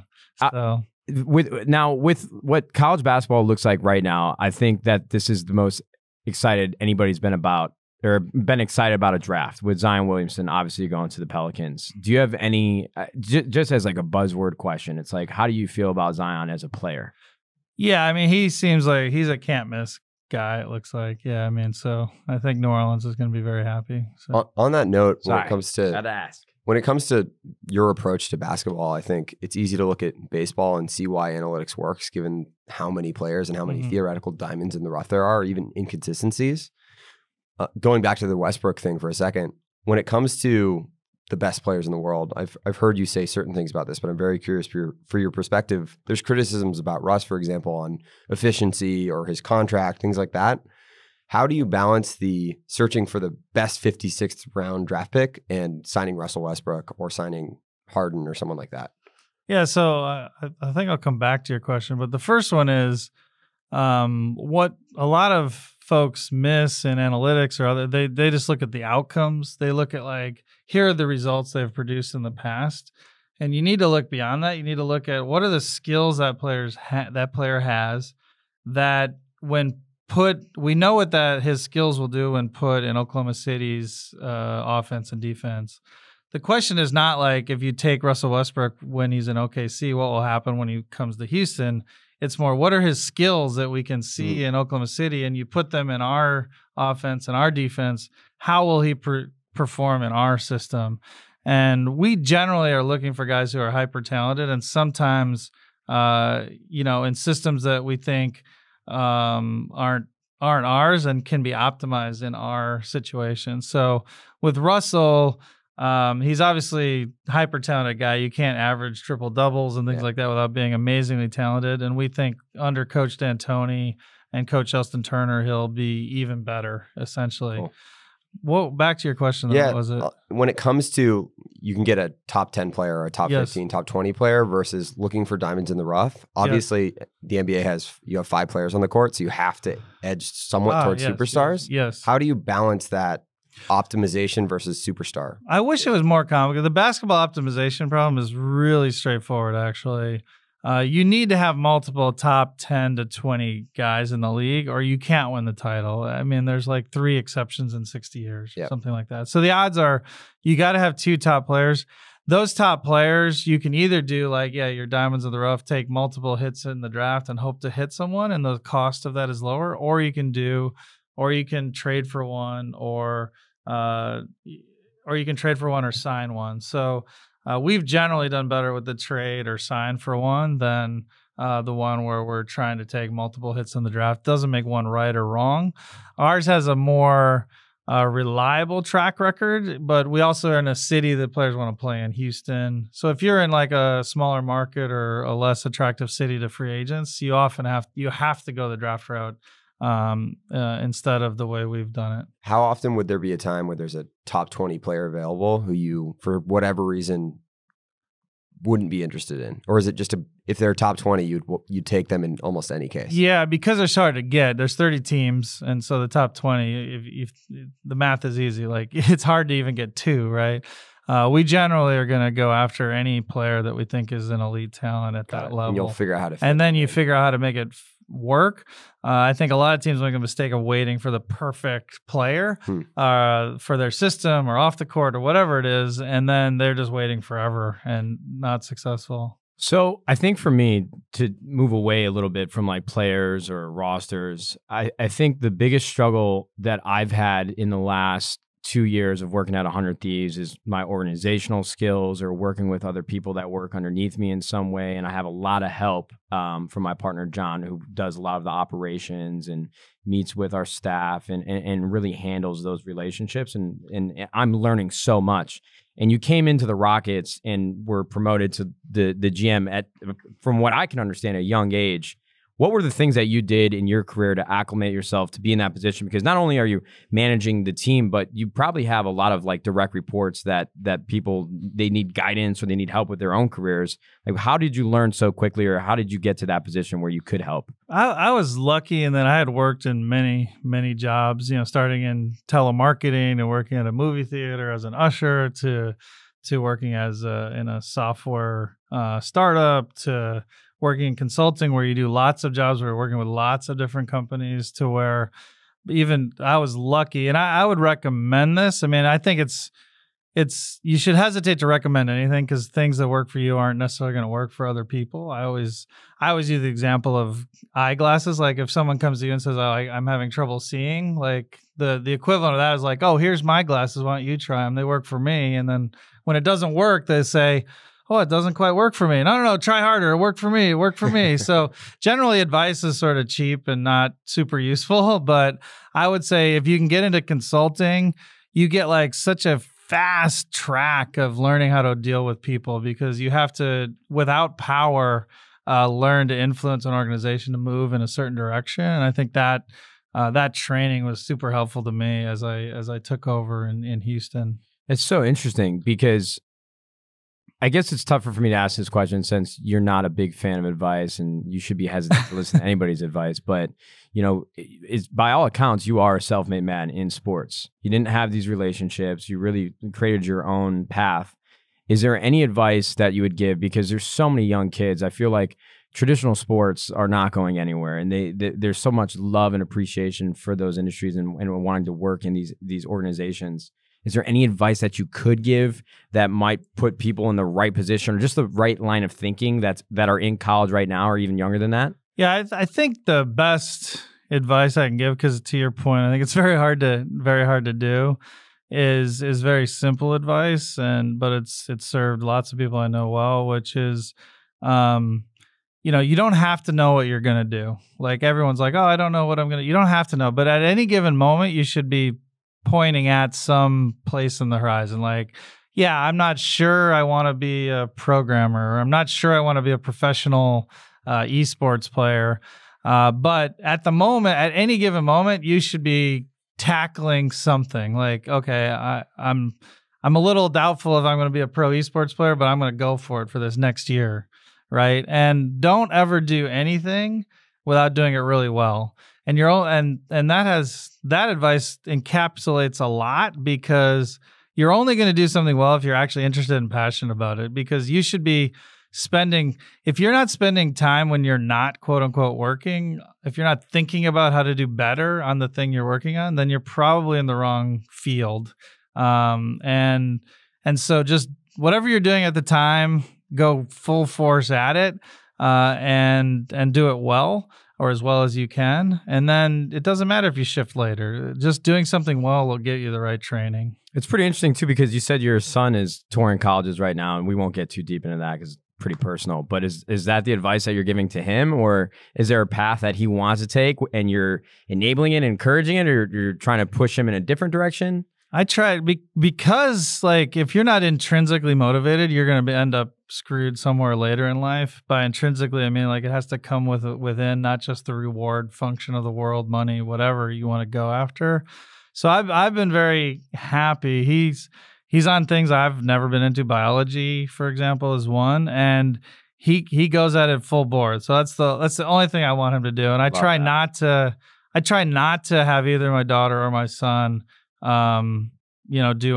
So with what college basketball looks like right now, I think that this is the most excited anybody's been about. Or been excited about a draft with Zion Williamson obviously going to the Pelicans. Do you have any, just as like a buzzword question, it's like, how do you feel about Zion as a player? Yeah, I mean, he seems like he's a can't miss guy, it looks like. Yeah, I mean, so I think New Orleans is going to be very happy. So. On that note, when it comes to your approach to basketball, I think it's easy to look at baseball and see why analytics works, given how many players and how many theoretical diamonds in the rough there are, even inconsistencies. Going back to the Westbrook thing for a second, when it comes to the best players in the world, I've heard you say certain things about this, but I'm very curious for your perspective. There's criticisms about Russ, for example, on efficiency or his contract, things like that. How do you balance the searching for the best 56th round draft pick and signing Russell Westbrook or signing Harden or someone like that? Yeah, so I think I'll come back to your question, but the first one is what a lot of folks miss in analytics or other, they just look at the outcomes. They look at like, here are the results they've produced in the past. And you need to look beyond that. You need to look at what are the skills that player has that when put, we know what that his skills will do when put in Oklahoma City's offense and defense. The question is not like if you take Russell Westbrook when he's in OKC, what will happen when he comes to Houston? It's more, what are his skills that we can see in Oklahoma City, and you put them in our offense and our defense, how will he perform in our system? And we generally are looking for guys who are hyper-talented, and sometimes, in systems that we think aren't ours and can be optimized in our situation. So with Russell... he's obviously hyper-talented guy. You can't average triple doubles and things like that without being amazingly talented. And we think under Coach D'Antoni and Coach Elston Turner, he'll be even better, essentially. Cool. Well, back to your question. Yeah, though, was it? When it comes to, you can get a top 10 player or a top 15, top 20 player versus looking for diamonds in the rough. Obviously, the NBA you have 5 players on the court, so you have to edge somewhat towards superstars. Yes. How do you balance that? Optimization versus superstar. I wish it was more complicated. The basketball optimization problem is really straightforward, actually. You need to have multiple top 10 to 20 guys in the league, or you can't win the title. I mean, there's like 3 exceptions in 60 years, something like that. So the odds are you got to have 2 top players. Those top players, you can either do like, your diamonds in the rough, take multiple hits in the draft and hope to hit someone, and the cost of that is lower, or you can trade for one, or you can trade for one or sign one. So we've generally done better with the trade or sign for one than the one where we're trying to take multiple hits in the draft. Doesn't make one right or wrong. Ours has a more reliable track record, but we also are in a city that players want to play in, Houston. So if you're in like a smaller market or a less attractive city to free agents, you often have to go the draft route. Instead of the way we've done it. How often would there be a time where there's a top 20 player available who you, for whatever reason, wouldn't be interested in? Or is it just if they're top 20, you'd take them in almost any case? Yeah, because they're so hard to get. There's 30 teams, and so the top 20, if the math is easy. Like, it's hard to even get two, right? We generally are going to go after any player that we think is an elite talent at that level. And you'll figure out how to fit. And then you figure out how to make it work. I think a lot of teams make a mistake of waiting for the perfect player for their system or off the court or whatever it is, and then they're just waiting forever and not successful. So I think for me, to move away a little bit from like players or rosters, I think the biggest struggle that I've had in the last 2 years of working at 100 Thieves is my organizational skills or working with other people that work underneath me in some way. And I have a lot of help from my partner, John, who does a lot of the operations and meets with our staff and really handles those relationships. And I'm learning so much. And you came into the Rockets and were promoted to the GM at, from what I can understand, a young age. What were the things that you did in your career to acclimate yourself to be in that position? Because not only are you managing the team, but you probably have a lot of like direct reports that people, they need guidance or they need help with their own careers. Like, how did you learn so quickly, or how did you get to that position where you could help? I was lucky in that I had worked in many, many jobs, you know, starting in telemarketing and working at a movie theater as an usher to working as in a software startup to working in consulting, where you do lots of jobs, where you're working with lots of different companies, to where even I was lucky. And I would recommend this. I mean, I think it's you should hesitate to recommend anything, because things that work for you aren't necessarily going to work for other people. I always use the example of eyeglasses. Like, if someone comes to you and says, I'm having trouble seeing, like the equivalent of that is like, oh, here's my glasses, why don't you try them? They work for me. And then when it doesn't work, they say, oh, it doesn't quite work for me. No, try harder. It worked for me. So generally, advice is sort of cheap and not super useful. But I would say if you can get into consulting, you get like such a fast track of learning how to deal with people, because you have to, without power, learn to influence an organization to move in a certain direction. And I think that training was super helpful to me as I took over in Houston. It's so interesting, because I guess it's tougher for me to ask this question since you're not a big fan of advice and you should be hesitant to listen to anybody's advice. But, you know, by all accounts, you are a self-made man in sports. You didn't have these relationships. You really created your own path. Is there any advice that you would give? Because there's so many young kids. I feel like traditional sports are not going anywhere. And there's so much love and appreciation for those industries and wanting to work in these organizations. Is there any advice that you could give that might put people in the right position, or just the right line of thinking that are in college right now or even younger than that? Yeah, I think the best advice I can give, because to your point, I think it's very hard to do, is very simple advice, but it's served lots of people I know well, which is, you know, you don't have to know what you're going to do. Like, everyone's like, oh, I don't know what I'm going to. You don't have to know, but at any given moment, you should be pointing at some place in the horizon. Like, yeah, I'm not sure I want to be a programmer, or I'm not sure I want to be a professional esports player. But at any given moment, you should be tackling something. Like, okay, I'm a little doubtful if I'm going to be a pro esports player, but I'm going to go for it for this next year, right? And don't ever do anything without doing it really well. And your own, and that advice encapsulates a lot, because you're only going to do something well if you're actually interested and passionate about it. Because you should be if you're not spending time when you're not quote unquote working, if you're not thinking about how to do better on the thing you're working on, then you're probably in the wrong field. And so just whatever you're doing at the time, go full force at it, and do it well, or as well as you can. And then it doesn't matter if you shift later. Just doing something well will get you the right training. It's pretty interesting, too, because you said your son is touring colleges right now, and we won't get too deep into that because it's pretty personal. But is that the advice that you're giving to him, or is there a path that he wants to take and you're enabling it, encouraging it, or you're trying to push him in a different direction? I try, because like, if you're not intrinsically motivated, you're going to end up screwed somewhere later in life. By intrinsically, I mean, like, it has to come within, not just the reward function of the world, money, whatever you want to go after. So I've been very happy. He's he's on things I've never been into. Biology, for example, is one, and he goes at it full board. So that's the only thing I want him to do. And I try not to have either my daughter or my son, do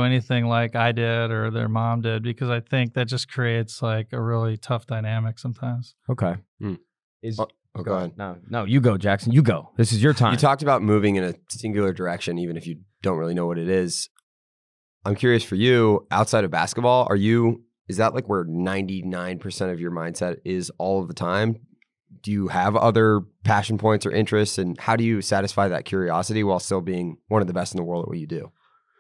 anything like I did or their mom did, because I think that just creates like a really tough dynamic sometimes. Okay. Mm. Go ahead. No, you go, Jackson. You go. This is your time. You talked about moving in a singular direction, even if you don't really know what it is. I'm curious for you, outside of basketball, is that like where 99% of your mindset is all of the time? Do you have other passion points or interests, and how do you satisfy that curiosity while still being one of the best in the world at what you do?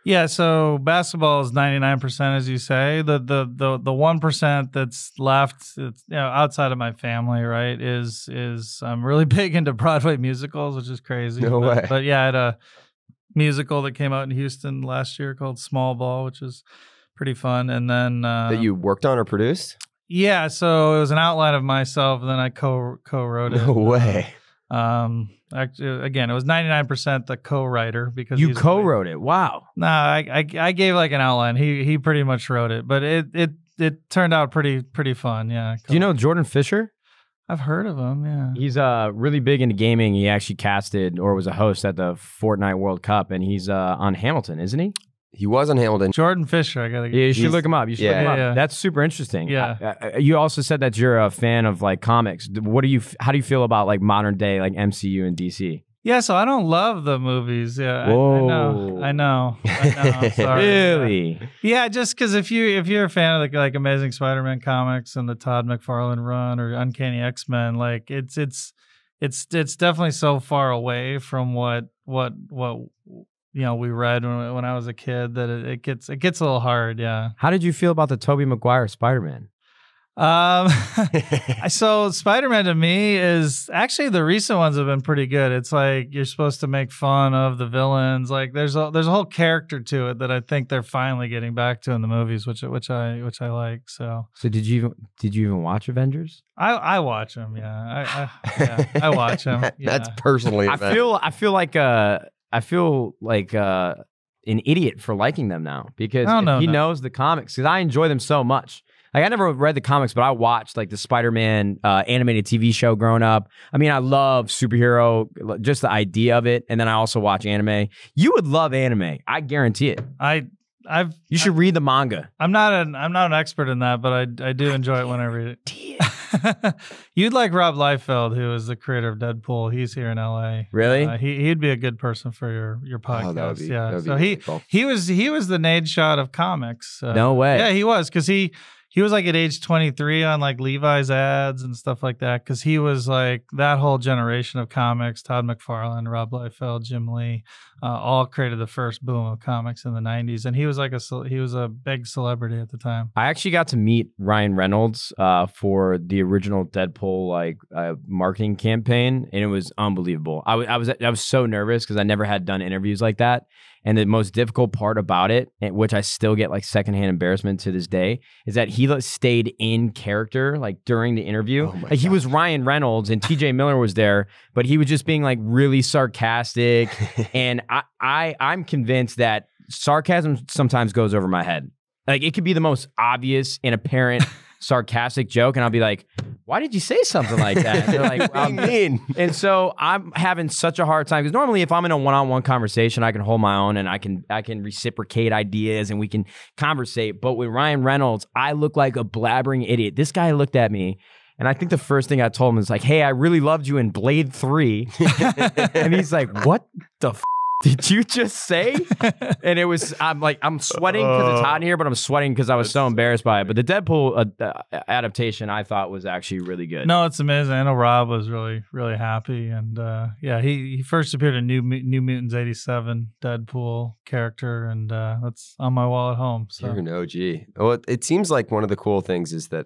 Yeah, so basketball is 99%, as you say. The 1% that's left, outside of my family, right, is I'm really big into Broadway musicals, which is crazy. No way. But yeah, I had a musical that came out in Houston last year called Small Ball, which is pretty fun. And then that you worked on or produced? Yeah, so it was an outline of myself, and then I co-wrote it. No way. Actually, again, it was 99% the co-writer, because you co-wrote it. Wow. No, I gave like an outline. He pretty much wrote it, but it turned out pretty fun. Yeah. Do you know Jordan Fisher? I've heard of him. Yeah. He's really big into gaming. He actually casted or was a host at the Fortnite World Cup, and he's on Hamilton, isn't he? He was on Hamilton. Jordan Fisher, I gotta. Yeah, you should look him up. You should look him up. Yeah. That's super interesting. Yeah. You also said that you're a fan of like comics. How do you feel about like modern day like MCU and DC? Yeah, so I don't love the movies. Yeah. Whoa. I know. I'm sorry. Really? Yeah, just because if you're a fan of the like Amazing Spider-Man comics and the Todd McFarlane run or Uncanny X-Men, like it's definitely so far away from what. We read when I was a kid that it gets a little hard, yeah. How did you feel about the Tobey Maguire Spider-Man? So Spider-Man to me is actually the recent ones have been pretty good. It's like you're supposed to make fun of the villains. Like there's a whole character to it that I think they're finally getting back to in the movies, which I like. So did you even watch Avengers? I watch them, yeah. I watch them. Yeah. That's personally. I feel like an idiot for liking them now, because he knows the comics, because I enjoy them so much. Like, I never read the comics, but I watched like the Spider-Man animated TV show growing up. I mean, I love superhero, just the idea of it. And then I also watch anime. You would love anime. I guarantee it. You should read the manga. I'm not an expert in that, but I do enjoy it when I read it. You'd like Rob Liefeld, who is the creator of Deadpool. He's here in LA. Really? He'd be a good person for your podcast. He was the Nate Shot of comics. No way. Yeah, he was, because he was like at age 23 on like Levi's ads and stuff like that, because he was like that whole generation of comics. Todd McFarlane, Rob Liefeld, Jim Lee, all created the first boom of comics in the 90s, and he was like a big celebrity at the time. I actually got to meet Ryan Reynolds for the original Deadpool like marketing campaign, and it was unbelievable. I was so nervous because I never had done interviews like that. And the most difficult part about it, which I still get like secondhand embarrassment to this day, is that he stayed in character like during the interview. Oh, like, he was Ryan Reynolds and TJ Miller was there, but he was just being like really sarcastic. And I'm convinced that sarcasm sometimes goes over my head. Like, it could be the most obvious and apparent sarcastic joke, and I'll be like, why did you say something like that? And they're like, well, what do you mean? And so I'm having such a hard time, because normally if I'm in a one-on-one conversation, I can hold my own and I can reciprocate ideas and we can conversate. But with Ryan Reynolds, I look like a blabbering idiot. This guy looked at me, and I think the first thing I told him is like, hey, I really loved you in Blade 3. And he's like, what the did you just say? And it was, I'm sweating because it's hot in here, but I'm sweating because I was so embarrassed by it. But the Deadpool adaptation, I thought, was actually really good. No, it's amazing. I know Rob was really, really happy. And he first appeared in New Mutants 87 Deadpool character, and that's on my wall at home. So. You're an OG. Well, it seems like one of the cool things is that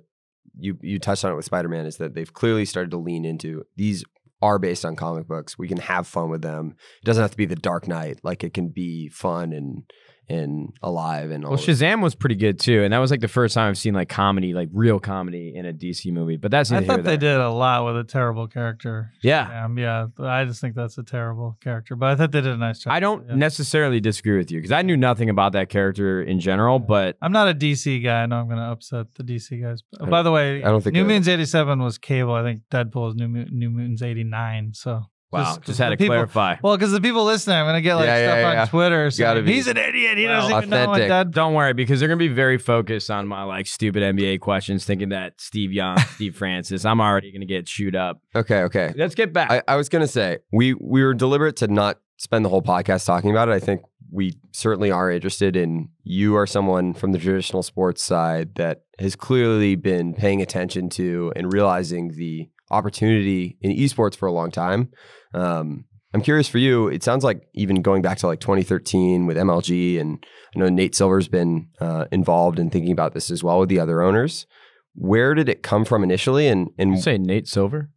you touched on it with Spider-Man, is that they've clearly started to lean into these are based on comic books. We can have fun with them. It doesn't have to be the Dark Knight. Like, it can be fun and and alive and all. Well, Shazam was pretty good too, and that was like the first time I've seen like comedy, like real comedy in a DC movie. But that's I thought they did a lot with a terrible character. Yeah, I just think that's a terrible character. But I thought they did a nice job. I don't necessarily disagree with you because I knew nothing about that character in general. But I'm not a DC guy. I know I'm going to upset the DC guys. By the way, I don't think New Mutants 87 was Cable. I think Deadpool is New Mutants 89. So. Wow, just had to clarify. Well, because the people listening, I'm going to get like stuff on Twitter. So he's an idiot. He doesn't even know my dad. Don't worry, because they're going to be very focused on my like stupid NBA questions, thinking that Steve Young, Steve Francis, I'm already going to get chewed up. Okay. Let's get back. I was going to say, we were deliberate to not spend the whole podcast talking about it. I think we certainly are interested in you are someone from the traditional sports side that has clearly been paying attention to and realizing the opportunity in esports for a long time. I'm curious for you, it sounds like even going back to like 2013 with MLG, and I know Nate Silver's been involved in thinking about this as well with the other owners. Where did it come from initially? And you say Nate Silver?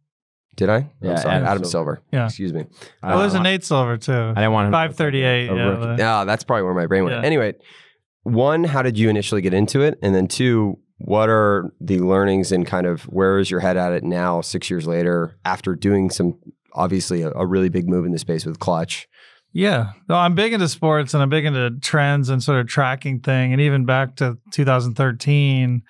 Did I? Yeah, I'm sorry. Adam Silver. Yeah. Excuse me. Well, there's a Nate Silver too. I didn't want him. 538. Yeah, that's probably where my brain went. Yeah. Anyway, one, how did you initially get into it? And then two, what are the learnings and kind of where is your head at it now, 6 years later, after doing some, obviously a really big move in the space with Clutch? Yeah. No, I'm big into sports and I'm big into trends and sort of tracking thing. And even back to 2013,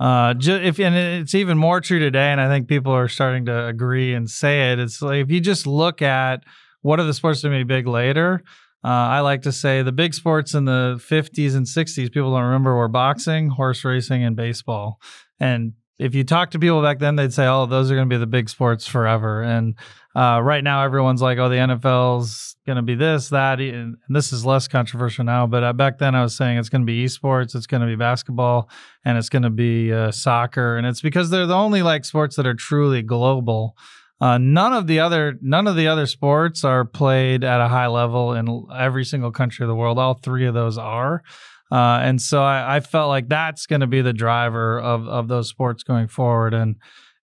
and it's even more true today. And I think people are starting to agree and say it. It's like, if you just look at what are the sports that may be big later, I like to say the big sports in the 50s and 60s, people don't remember, were boxing, horse racing, and baseball. And if you talk to people back then, they'd say, oh, those are going to be the big sports forever. And right now, everyone's like, oh, the NFL's going to be this, that. And this is less controversial now. But back then, I was saying it's going to be esports, it's going to be basketball, and it's going to be soccer. And it's because they're the only like sports that are truly global. None of the other sports are played at a high level in every single country of the world. All three of those are. And so I felt like that's going to be the driver of those sports going forward. And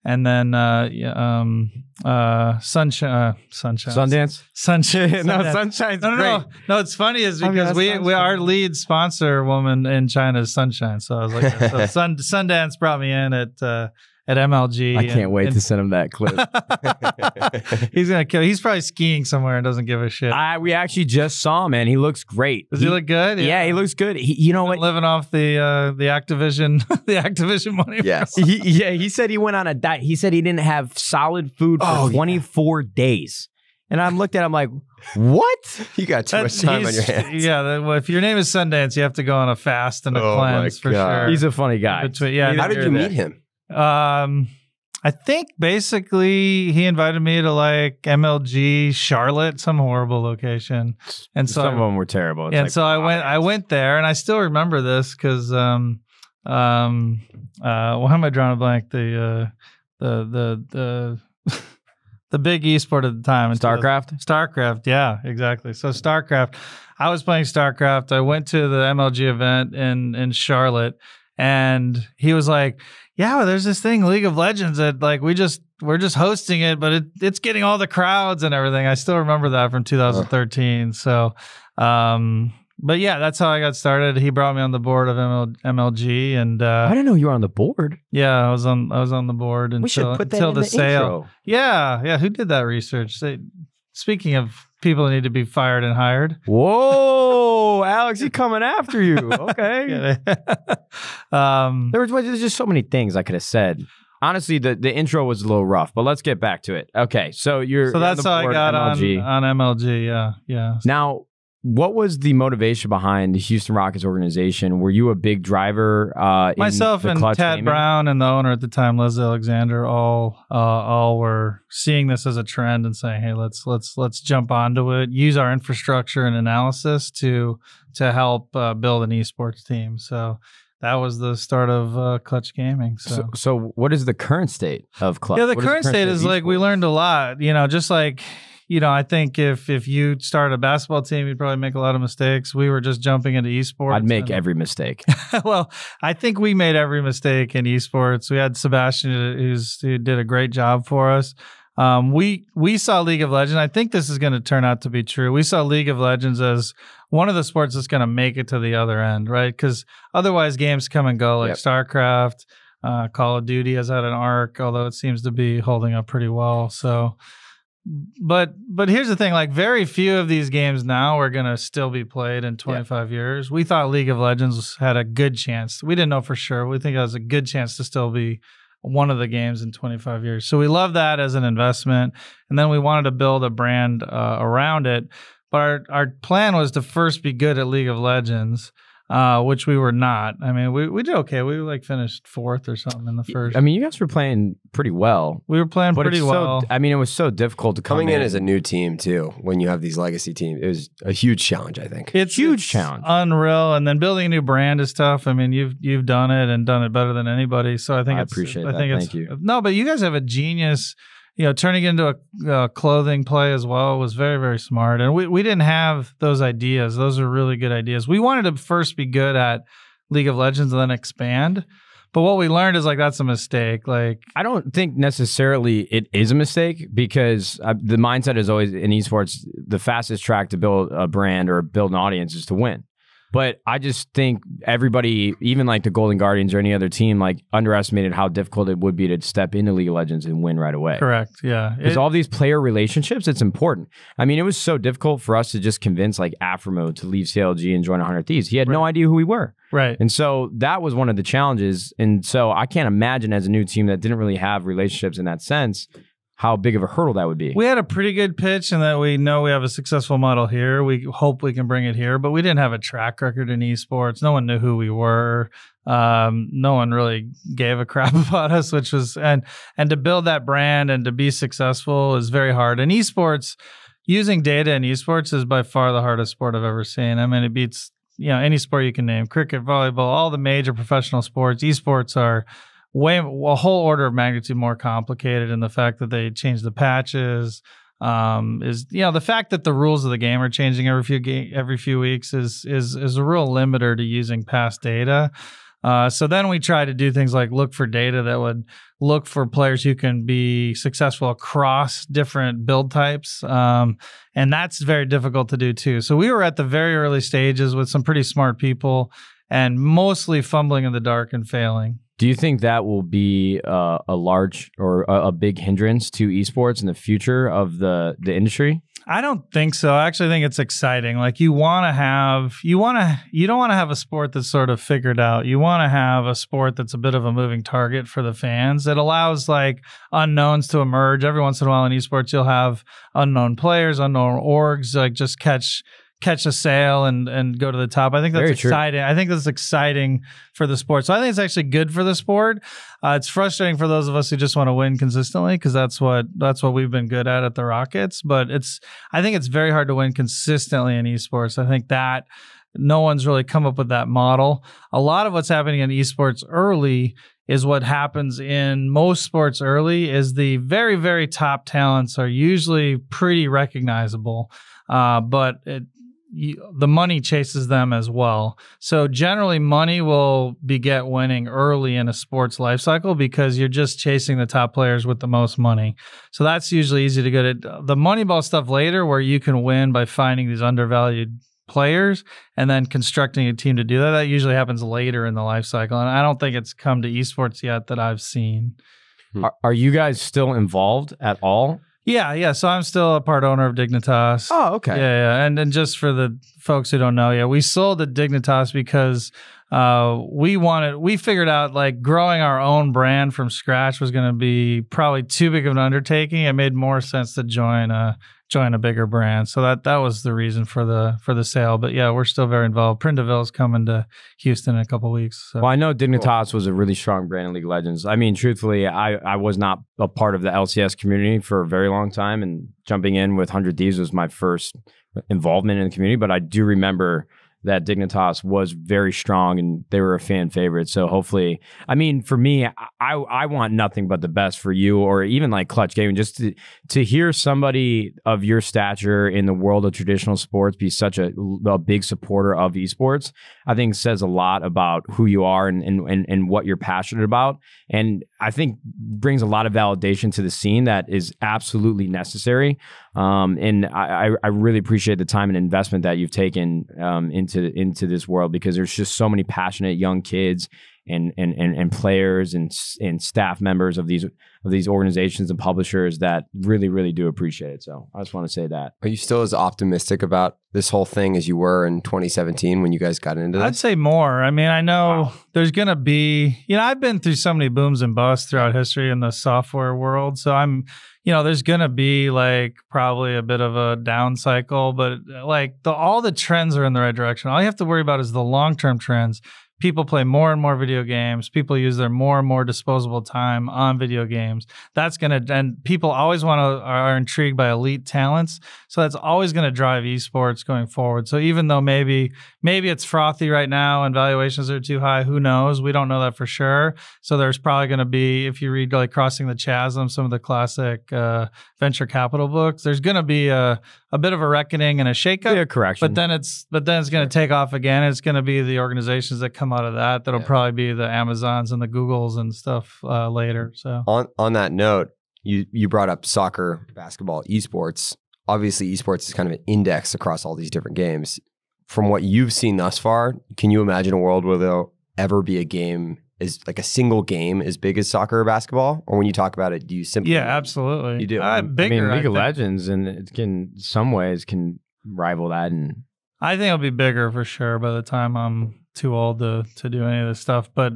then Sunshine. Sundance? Sunshine. No, Sunshine's great. No, it's funny is because our lead sponsor woman in China is Sunshine. So I was like, so Sundance brought me in at MLG. I can't wait to send him that clip. He's going to kill. He's probably skiing somewhere and doesn't give a shit. We actually just saw him, man. He looks great. Does he look good? Yeah, he looks good. You know what? Living off the Activision the Activision money. Yes. He said he went on a diet. He said he didn't have solid food for 24 days. And I looked at him like, what? You got too much time on your hands. Yeah, well, if your name is Sundance, you have to go on a fast and a cleanse for sure. He's a funny guy. How did you meet him? I think basically he invited me to like MLG Charlotte, some horrible location, and so some of them were terrible. It's so I went there, and I still remember this because why am I drawing a blank? The the big esport at the time, StarCraft. Yeah, exactly. So StarCraft, I was playing StarCraft. I went to the MLG event in Charlotte, and he was like, yeah, there's this thing, League of Legends, that like we're just hosting it, but it's getting all the crowds and everything. I still remember that from 2013. So, but yeah, that's how I got started. He brought me on the board of MLG, and I didn't know you were on the board. Yeah, I was on the board until the sale. Intro. Yeah. Who did that research? Speaking of people who need to be fired and hired. Whoa, Alex, he's coming after you. Okay. There's just so many things I could have said. Honestly, the intro was a little rough, but let's get back to it. Okay, so you're that's how I got on MLG. Yeah. Now, what was the motivation behind the Houston Rockets organization? Were you a big driver? Myself and Tad Brown and the owner at the time, Liz Alexander, all were seeing this as a trend and saying, "Hey, let's jump onto it. Use our infrastructure and analysis to help build an esports team." So that was the start of Clutch Gaming. So what is the current state of Clutch? Yeah, the current state is like we learned a lot. Just like. I think if you started a basketball team, you'd probably make a lot of mistakes. We were just jumping into esports. I'd make every mistake. Well, I think we made every mistake in esports. We had Sebastian, who did a great job for us. We saw League of Legends. I think this is going to turn out to be true. We saw League of Legends as one of the sports that's going to make it to the other end, right? Because otherwise games come and go, like StarCraft, Call of Duty has had an arc, although it seems to be holding up pretty well. So, but here's the thing, like very few of these games now are going to still be played in 25 years. We thought League of Legends had a good chance. We didn't know for sure. We think it has a good chance to still be one of the games in 25 years. So we love that as an investment. And then we wanted to build a brand around it. But our plan was to first be good at League of Legends, which we were not. I mean, we did okay. We like finished fourth or something in the first. I mean, you guys were playing pretty well. We were playing pretty well. I mean, it was so difficult to come in. Coming in as a new team, too, when you have these legacy teams. It was a huge challenge, I think. It's a huge challenge. Unreal. And then building a new brand is tough. I mean, you've done it and done it better than anybody. So I think I appreciate that. Thank you. No, but you guys have a genius. You know, turning into a clothing play as well was very, very smart. And we didn't have those ideas. Those are really good ideas. We wanted to first be good at League of Legends and then expand. But what we learned is, like, that's a mistake. Like, I don't think necessarily it is a mistake because the mindset is always in esports, the fastest track to build a brand or build an audience is to win. But I just think everybody, even like the Golden Guardians or any other team, like underestimated how difficult it would be to step into League of Legends and win right away. Correct, yeah. Because all these player relationships, it's important. I mean, it was so difficult for us to just convince like Afremo to leave CLG and join 100 Thieves. He had no idea who we were. Right. And so that was one of the challenges. And so I can't imagine as a new team that didn't really have relationships in that sense, how big of a hurdle that would be. We had a pretty good pitch and that we know we have a successful model here. We hope we can bring it here, but we didn't have a track record in esports. No one knew who we were. No one really gave a crap about us, which was, and to build that brand and to be successful is very hard. And esports, using data in esports is by far the hardest sport I've ever seen. I mean, it beats, you know, any sport you can name, cricket, volleyball, all the major professional sports. Esports are a whole order of magnitude more complicated, and the fact that they changed the patches is, you know, the fact that the rules of the game are changing every few weeks is a real limiter to using past data. So then we try to do things like look for data that would look for players who can be successful across different build types. And that's very difficult to do too. So we were at the very early stages with some pretty smart people and mostly fumbling in the dark and failing. Do you think that will be a large or a big hindrance to esports in the future of the industry? I don't think so. I actually think it's exciting. Like you don't want to have a sport that's sort of figured out. You want to have a sport that's a bit of a moving target for the fans. It allows like unknowns to emerge. Every once in a while in esports, you'll have unknown players, unknown orgs, like just catch a sale and go to the top. I think that's exciting. I think that's exciting for the sport. So I think it's actually good for the sport. It's frustrating for those of us who just want to win consistently because that's what we've been good at the Rockets. But I think it's very hard to win consistently in esports. I think that no one's really come up with that model. A lot of what's happening in esports early is what happens in most sports early is the very, very top talents are usually pretty recognizable. The money chases them as well. So generally money will beget winning early in a sports life cycle because you're just chasing the top players with the most money. So that's usually easy to get at. The Moneyball stuff later where you can win by finding these undervalued players and then constructing a team to do that. That usually happens later in the life cycle. And I don't think it's come to esports yet that I've seen. Are you guys still involved at all? Yeah. So I'm still a part owner of Dignitas. Oh, okay. Yeah. And just for the folks who don't know, we sold the Dignitas because we figured out like growing our own brand from scratch was going to be probably too big of an undertaking. It made more sense to join a bigger brand. So that was the reason for the sale. But yeah, we're still very involved. Prindaville's coming to Houston in a couple of weeks. So. Well, I know Dignitas was a really strong brand in League of Legends. I mean, truthfully, I was not a part of the LCS community for a very long time, and jumping in with 100 Thieves was my first involvement in the community. But I do remember that Dignitas was very strong and they were a fan favorite. So hopefully, I mean, for me, I want nothing but the best for you or even like Clutch Gaming, just to hear somebody of your stature in the world of traditional sports be such a big supporter of esports, I think says a lot about who you are and what you're passionate about. And I think brings a lot of validation to the scene that is absolutely necessary. And I really appreciate the time and investment that you've taken into this world, because there's just so many passionate young kids and players and staff members of these organizations and publishers that really, really do appreciate it. So I just want to say that. Are you still as optimistic about this whole thing as you were in 2017 when you guys got into this? I'd say more. I mean, I know there's going to be, I've been through so many booms and busts throughout history in the software world. So I'm, there's going to be like probably a bit of a down cycle, but like all the trends are in the right direction. All you have to worry about is the long-term trends. People play more and more video games. People use their more and more disposable time on video games. That's going to, and people always are intrigued by elite talents. So that's always going to drive esports going forward. So even though maybe it's frothy right now and valuations are too high, who knows? We don't know that for sure. So there's probably going to be, if you read like Crossing the Chasm, some of the classic venture capital books, there's going to be a bit of a reckoning and a shakeup. Yeah, correction. But then it's going to take off again. It's going to be the organizations that come out of that'll probably be the Amazons and the Googles and stuff later. So on that note, you brought up soccer, basketball, esports. Obviously, esports is kind of an index across all these different games. From what you've seen thus far, can you imagine a world where there'll ever be a game as like a single game as big as soccer or basketball? Or when you talk about it, do you simply? Yeah, absolutely. You do. Bigger, League of Legends, and it can some ways can rival that, and I think it'll be bigger for sure by the time I'm too old to do any of this stuff, but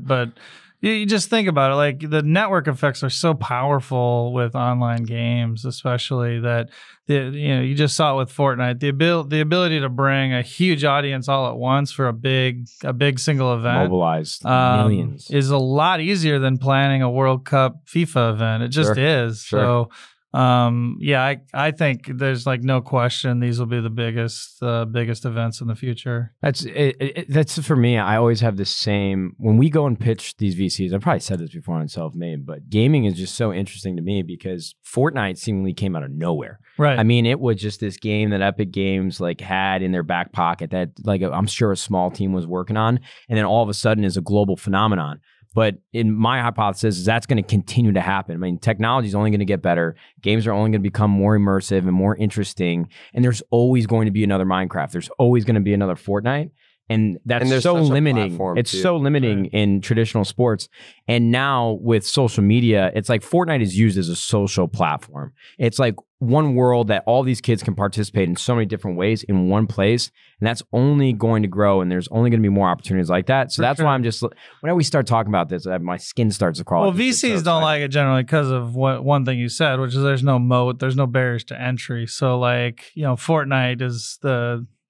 you just think about it, like the network effects are so powerful with online games, especially that you just saw it with Fortnite, the ability to bring a huge audience all at once for a big single event, mobilized millions, is a lot easier than planning a World Cup FIFA event. It just is. Sure. So I think there's like no question these will be the biggest events in the future. That's for me. I always have the same when we go and pitch these VCs. I've probably said this before on Self-Made, but gaming is just so interesting to me because Fortnite seemingly came out of nowhere. Right. I mean, it was just this game that Epic Games like had in their back pocket that like I'm sure a small team was working on, and then all of a sudden is a global phenomenon. But in my hypothesis, that's going to continue to happen. I mean, technology is only going to get better. Games are only going to become more immersive and more interesting. And there's always going to be another Minecraft. There's always going to be another Fortnite. And that's so limiting. It's so limiting in traditional sports. And now with social media, it's like Fortnite is used as a social platform. It's like one world that all these kids can participate in so many different ways in one place. And that's only going to grow. And there's only going to be more opportunities like that. So that's why I'm just, whenever we start talking about this, my skin starts to crawl. Well, VCs don't like it generally because of what one thing you said, which is there's no moat, there's no barriers to entry. So like, Fortnite is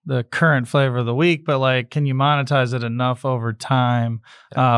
the current flavor of the week, but like, can you monetize it enough over time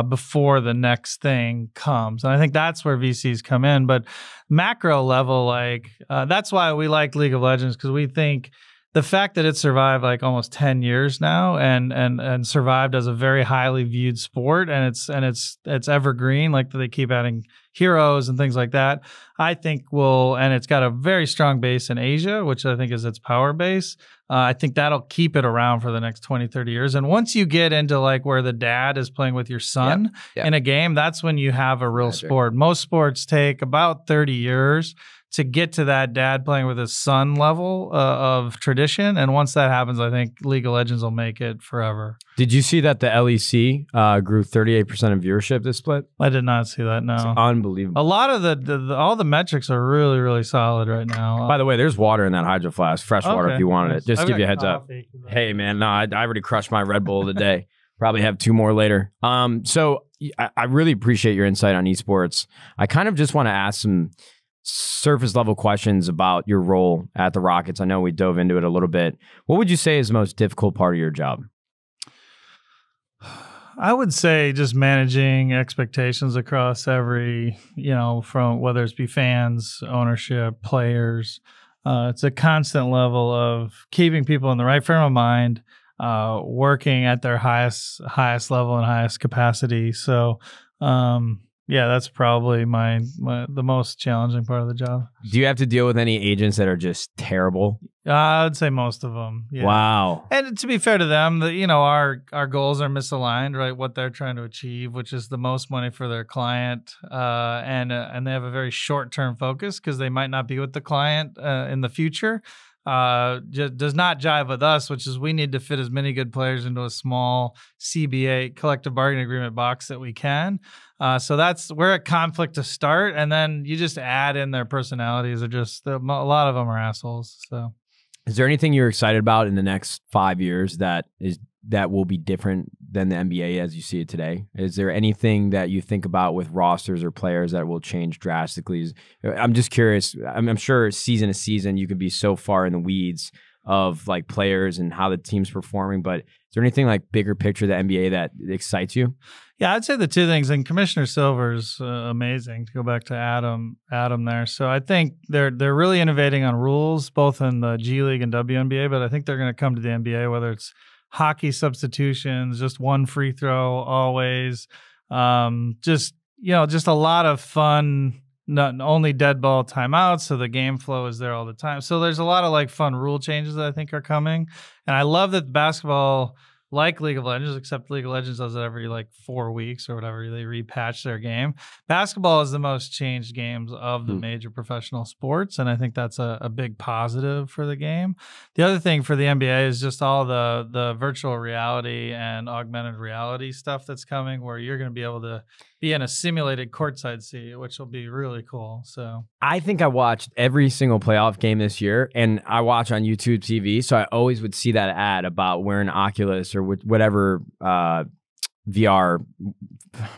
before the next thing comes? And I think that's where VCs come in, but macro level, like that's why we like League of Legends, because we think the fact that it survived like almost 10 years now and survived as a very highly viewed sport and it's evergreen, like they keep adding heroes and things like that, I think and it's got a very strong base in Asia, which I think is its power base. I think that'll keep it around for the next 20, 30 years. And once you get into like where the dad is playing with your son in a game, that's when you have a real sport. Most sports take about 30 years to get to that dad playing with his son level of tradition. And once that happens, I think League of Legends will make it forever. Did you see that the LEC grew 38% of viewership this split? I did not see that, no. It's unbelievable. A lot of all the metrics are really, really solid right now. By the way, there's water in that Hydro Flask, fresh water if you wanted it. Just give you a heads up. Hey, man, no, I already crushed my Red Bull today. Probably have two more later. So I really appreciate your insight on esports. I kind of just want to ask some surface level questions about your role at the Rockets. I know we dove into it a little bit. What would you say is the most difficult part of your job? I would say just managing expectations across every, from whether it's be fans, ownership, players. It's a constant level of keeping people in the right frame of mind, working at their highest level and highest capacity. So Yeah, that's probably the most challenging part of the job. Do you have to deal with any agents that are just terrible? I would say most of them. Yeah. Wow. And to be fair to them, our goals are misaligned, right? What they're trying to achieve, which is the most money for their client, and they have a very short-term focus because they might not be with the client in the future. Just does not jive with us, which is we need to fit as many good players into a small CBA, collective bargaining agreement box that we can. So we're at conflict to start. And then you just add in their personalities are just, a lot of them are assholes. So is there anything you're excited about in the next 5 years that will be different than the NBA as you see it today? Is there anything that you think about with rosters or players that will change drastically? I'm just curious. I'm sure season to season, you could be so far in the weeds of like players and how the team's performing, but is there anything like bigger picture of the NBA that excites you? Yeah, I'd say the two things, and Commissioner Silver's amazing, to go back to Adam there. So I think they're really innovating on rules, both in the G League and WNBA, but I think they're going to come to the NBA, whether it's hockey substitutions, just one free throw always, just a lot of fun, not only dead ball timeouts, so the game flow is there all the time. So there's a lot of like fun rule changes that I think are coming. And I love that basketball, like League of Legends, except League of Legends does it every like 4 weeks or whatever, they repatch their game. Basketball is the most changed games of the major professional sports, and I think that's a big positive for the game. The other thing for the NBA is just all the virtual reality and augmented reality stuff that's coming, where you're going to be able to be in a simulated courtside seat, which will be really cool. So I think I watched every single playoff game this year, and I watch on YouTube TV, so I always would see that ad about wearing Oculus or whatever VR,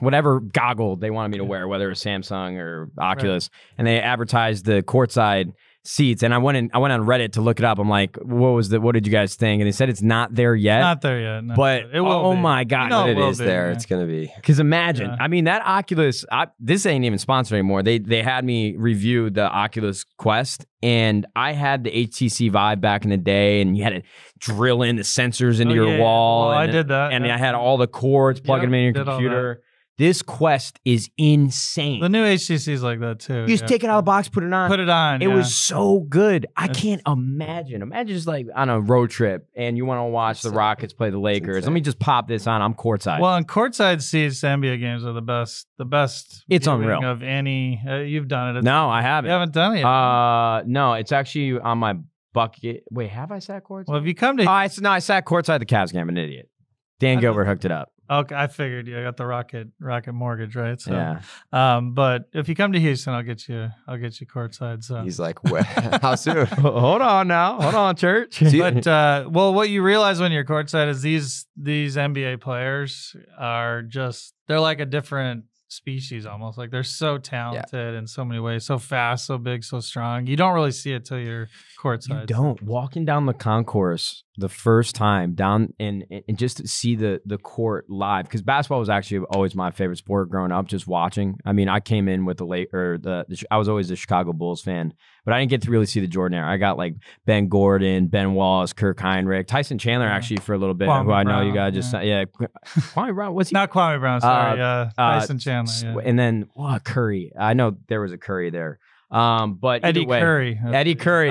whatever goggle they wanted me to wear, whether it was Samsung or Oculus, right. And they advertised the courtside seats, and I went on Reddit to look it up. I'm like, what did you guys think? And they said it's not there yet. Not there yet. No. But it will be. My God, it is there. It's going to be. Because imagine, yeah. I mean, that Oculus, this ain't even sponsored anymore. They had me review the Oculus Quest, and I had the HTC Vive back in the day, and you had to drill in the sensors into your wall. Well, I did that. And I had all the cords, plugging them in your computer. This Quest is insane. The new HTC is like that too. You just take it out of the box, put it on. It was so good. I can't imagine. Imagine just like on a road trip and you want to watch the Rockets play the Lakers. Let me just pop this on. I'm courtside. Well, and courtside seats, NBA games are the best. The best. It's unreal. Of any, you've done it. No, I haven't. You haven't done it. No, it's actually on my bucket. Wait, have I sat courtside? Well, if you come to, I sat courtside the Cavs game. I'm an idiot. Dan Gilbert hooked it up. Okay, I figured you got the Rocket Mortgage, right? So, yeah. But if you come to Houston, I'll get you courtside. So he's like, well, how soon? Hold on, church. But what you realize when you're courtside is these NBA players are just, they're like a different species almost. Like they're so talented in so many ways, so fast, so big, so strong. You don't really see it till you're courtside. You don't. Walking down the concourse the first time down and just to see the court live, because basketball was actually always my favorite sport growing up, just watching. I mean, I came in with I was always a Chicago Bulls fan, but I didn't get to really see the Jordan era. I got like Ben Gordon, Ben Wallace, Kirk Heinrich, Tyson Chandler actually for a little bit. Kwame Brown, I know you got Kwame Brown, what's he? Not Kwame Brown, sorry. Tyson Chandler. Yeah. And then Curry. I know there was a Curry there. But Eddie Curry,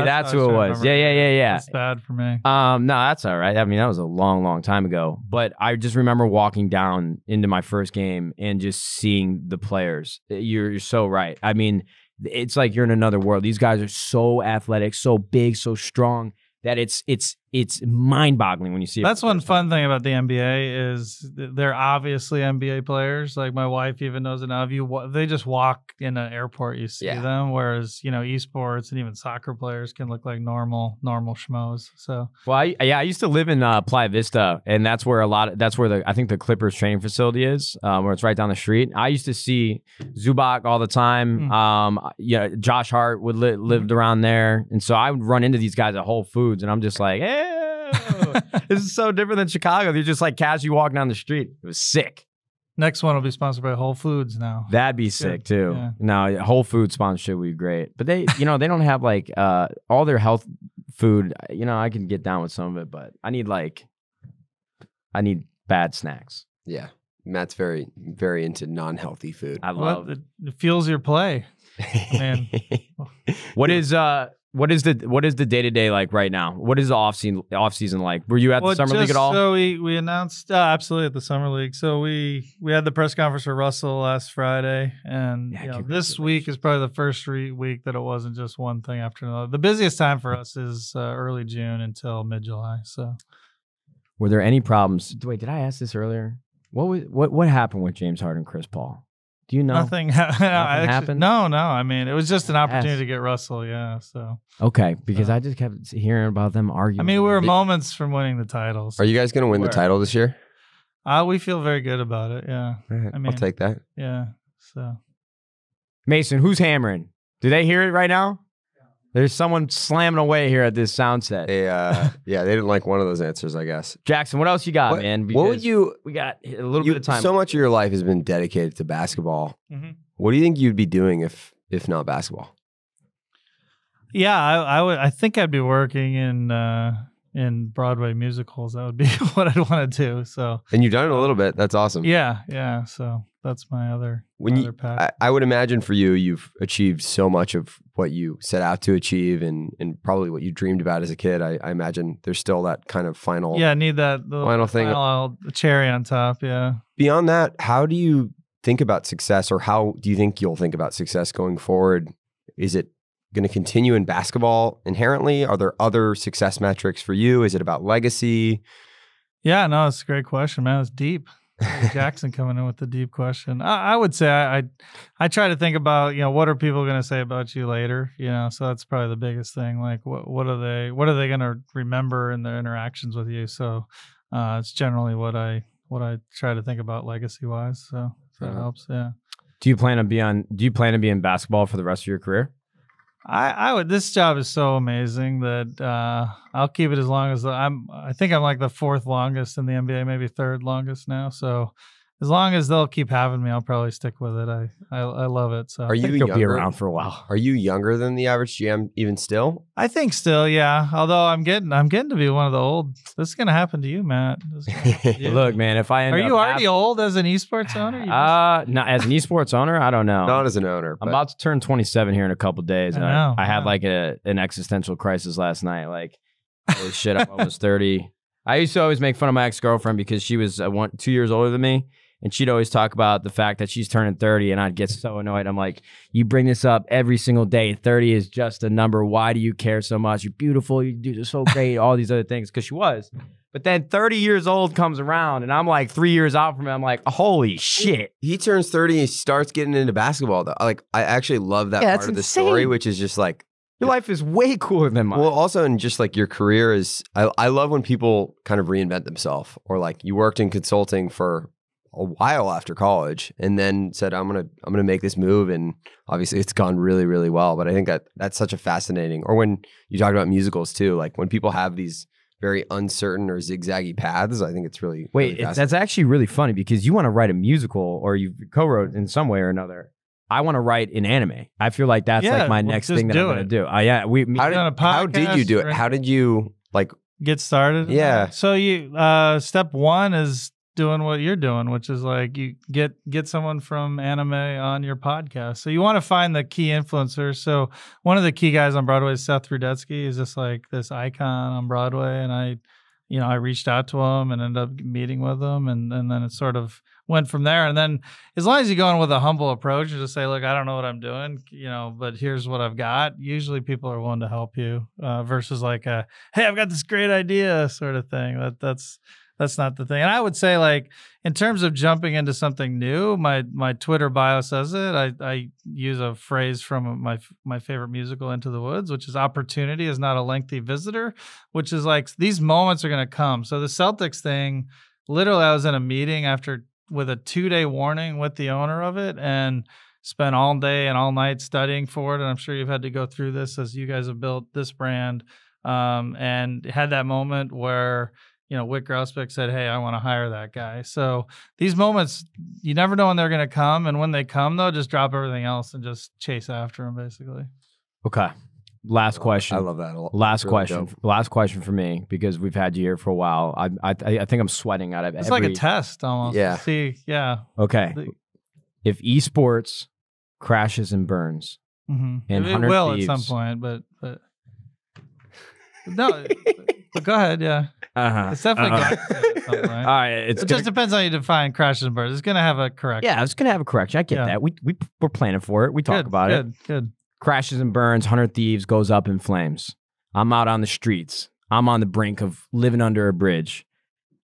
that's who it was. Yeah. That's bad for me. No, that's all right. I mean, that was a long, long time ago. But I just remember walking down into my first game and just seeing the players. You're so right. I mean, it's like you're in another world. These guys are so athletic, so big, so strong that it's mind-boggling when you see it. That's one fun thing about the NBA is they're obviously NBA players. Like my wife even knows it now. They just walk in an airport, you see them. Whereas esports and even soccer players can look like normal schmoes. So I used to live in Playa Vista, and that's where the Clippers training facility is, where it's right down the street. I used to see Zubac all the time. Josh Hart would lived around there, and so I would run into these guys at Whole Foods, and I'm just like, hey. This is so different than Chicago. They're just like casually walking down the street. It was sick. Next one will be sponsored by Whole Foods now. That'd be sick too. Yeah. No, Whole Foods sponsorship would be great. But they, they don't have like all their health food. I can get down with some of it, but I need bad snacks. Yeah. Matt's very into non-healthy food. I love it. It fuels your play, man. What is the day-to-day like right now? What is the off-season like? Were you at the Summer League at all? So we announced absolutely at the Summer League. So we had the press conference for Russell last Friday, and this week is probably the first week that it wasn't just one thing after another. The busiest time for us is early June until mid-July. So, were there any problems? Wait, did I ask this earlier? What happened with James Harden, Chris Paul? Do you know? Nothing happened? No. I mean, it was just an opportunity to get Russell, so. Okay, because I just kept hearing about them arguing. I mean, we were moments from winning the titles. So. Are you guys going to win the title this year? We feel very good about it, yeah. Right, I mean, I'll take that. Yeah, so. Mason, who's hammering? Do they hear it right now? Yeah. There's someone slamming away here at this sound set. They didn't like one of those answers, I guess. Jackson, what else you got, man? Because we got a little bit of time. So much of your life has been dedicated to basketball. Mm-hmm. What do you think you'd be doing if not basketball? Yeah, I would. I think I'd be working in Broadway musicals. That would be what I'd want to do. So, and you've done it a little bit. That's awesome. Yeah. So that's my other path. I would imagine for you, you've achieved so much of what you set out to achieve, and probably what you dreamed about as a kid. I imagine there's still that kind of final. Yeah, I need that final thing, the cherry on top. Yeah. Beyond that, how do you think about success, or how do you think you'll think about success going forward? Is it going to continue in basketball inherently? Are there other success metrics for you? Is it about legacy? Yeah, no, it's a great question, man. It's deep. Jackson coming in with the deep question. I would say I try to think about, what are people going to say about you later? So that's probably the biggest thing. Like, what are they going to remember in their interactions with you? So it's generally what I try to think about legacy wise. So that helps. Yeah. Do you plan to be in basketball for the rest of your career? I would. This job is so amazing that I'll keep it as long as I think I'm like the fourth longest in the NBA, maybe third longest now. So as long as they'll keep having me, I'll probably stick with it. I love it. So you'll be around for a while. Are you younger than the average GM even still? I think still, yeah. Although I'm getting to be one of the old. This is gonna happen to you, Matt. Look, man. If I end are up you already old as an esports owner? Not as an esports owner. I don't know. Not as an owner. I'm about to turn 27 here in a couple of days, and I had like an existential crisis last night. Like, holy shit, I'm almost 30. I used to always make fun of my ex-girlfriend because she was 2 years older than me. And she'd always talk about the fact that she's turning 30, and I'd get so annoyed. I'm like, you bring this up every single day. 30 is just a number. Why do you care so much? You're beautiful. You do so great. All these other things, because she was. But then 30 years old comes around, and I'm like 3 years out from it. I'm like, holy shit. He turns 30 and starts getting into basketball, though. Like, I actually love that part of the story, which is just like, your life is way cooler than mine. Well, also, and just like your career is, I love when people kind of reinvent themselves, or like you worked in consulting for a while after college, and then said, I'm gonna make this move, and obviously it's gone really, really well. But I think that's such a fascinating. Or when you talk about musicals too, like when people have these very uncertain or zigzaggy paths, I think it's really that's actually really funny, because you want to write a musical, or you co-wrote in some way or another. I want to write in anime. I feel like that's like my next thing that I'm gonna do. How did you do it? How did you like get started? Yeah. So you step one is doing what you're doing, which is like you get someone from anime on your podcast. So you want to find the key influencers. So one of the key guys on Broadway is Seth Rudetsky. He's just like this icon on Broadway, and I reached out to him and ended up meeting with him, and then it sort of went from there. And then as long as you go in with a humble approach and just say, look, I don't know what I'm doing, but here's what I've got. Usually people are willing to help you versus like a, hey, I've got this great idea sort of thing. That's not the thing. And I would say, like, in terms of jumping into something new, my Twitter bio says it. I use a phrase from my favorite musical, Into the Woods, which is opportunity is not a lengthy visitor, which is like these moments are going to come. So the Celtics thing, literally I was in a meeting with a 2-day warning with the owner of it, and spent all day and all night studying for it. And I'm sure you've had to go through this as you guys have built this brand, and had that moment where Wyc Grousbeck said, hey, I want to hire that guy. So these moments, you never know when they're going to come. And when they come, though, just drop everything else and just chase after them, basically. Okay. Last question. I love that. Last really question. Dope. Last question for me, because we've had you here for a while. I think I'm sweating out of it. It's like a test almost. Yeah. See, yeah. Okay. If esports crashes and burns, and it will thieves, at some point, but no. But go ahead. Yeah. Uh-huh. It's definitely going to at some point. All right. It just depends on how you define crashes and burns. It's going to have a correction. Yeah, it's going to have a correction. I get that. We're planning for it. We talk about it. Good. Crashes and burns, 100 Thieves goes up in flames. I'm out on the streets. I'm on the brink of living under a bridge.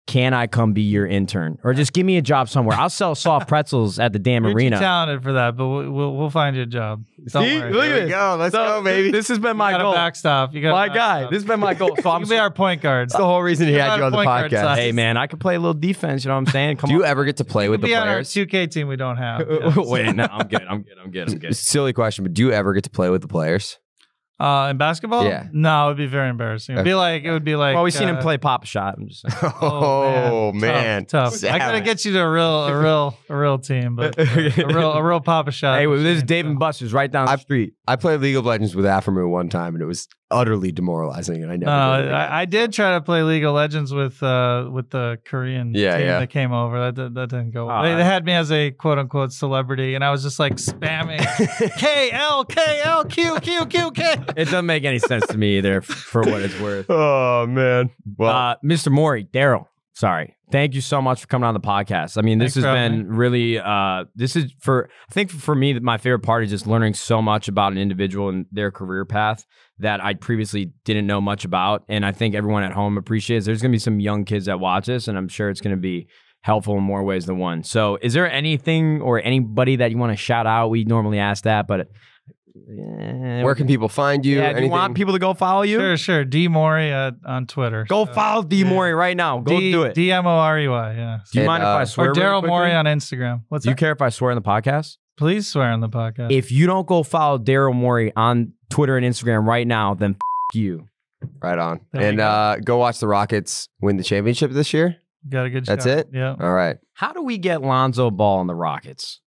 Can I come be your intern? Or just give me a job somewhere. I'll sell soft pretzels at the damn arena. You're too talented for that, but we'll find you a job. Don't worry. Look at this. Go. Let's go, baby. This has been my goal. You got a backstop. This has been my goal. So you can be our point guard. That's the whole reason he had you on the podcast. Hey, man, I can play a little defense. You know what I'm saying? Come on. Do you ever get to play with the players? Our 2K team we don't have. Wait, no, I'm good. Silly question, but do you ever get to play with the players? In basketball? Yeah. No, it would be very embarrassing. It would be like. Well, we've seen him play Pop Shot. I'm just saying. Oh man. Tough. I gotta get you to a real team, but a real Pop Shot. Hey, this is Dave and Buster's right down the street. I played League of Legends with Afremu one time, and it was utterly demoralizing, and I never. I did try to play League of Legends with the Korean team that came over. That didn't go well. They had me as a quote unquote celebrity, and I was just like spamming KLQQQK. It doesn't make any sense to me either, for what it's worth. Oh man! Well, Mr. Morey, Daryl, sorry. Thank you so much for coming on the podcast. I mean, this has been really, I think for me, my favorite part is just learning so much about an individual and their career path that I previously didn't know much about. And I think everyone at home appreciates. There's going to be some young kids that watch this, and I'm sure it's going to be helpful in more ways than one. So is there anything or anybody that you want to shout out? We normally ask that, but... Yeah, where can people find you? Do you want people to go follow you? Sure. D Morey on Twitter. Go follow D Morey right now. Go do it. D-M-O-R-E-Y. Yeah. Do you mind if I swear? Or Daryl Morey on Instagram. What's do you care if I swear on the podcast? Please swear on the podcast. If you don't go follow Daryl Morey on Twitter and Instagram right now, then you. Right on. Go watch the Rockets win the championship this year. Got a good shot. That's it. Yeah. All right. How do we get Lonzo Ball on the Rockets?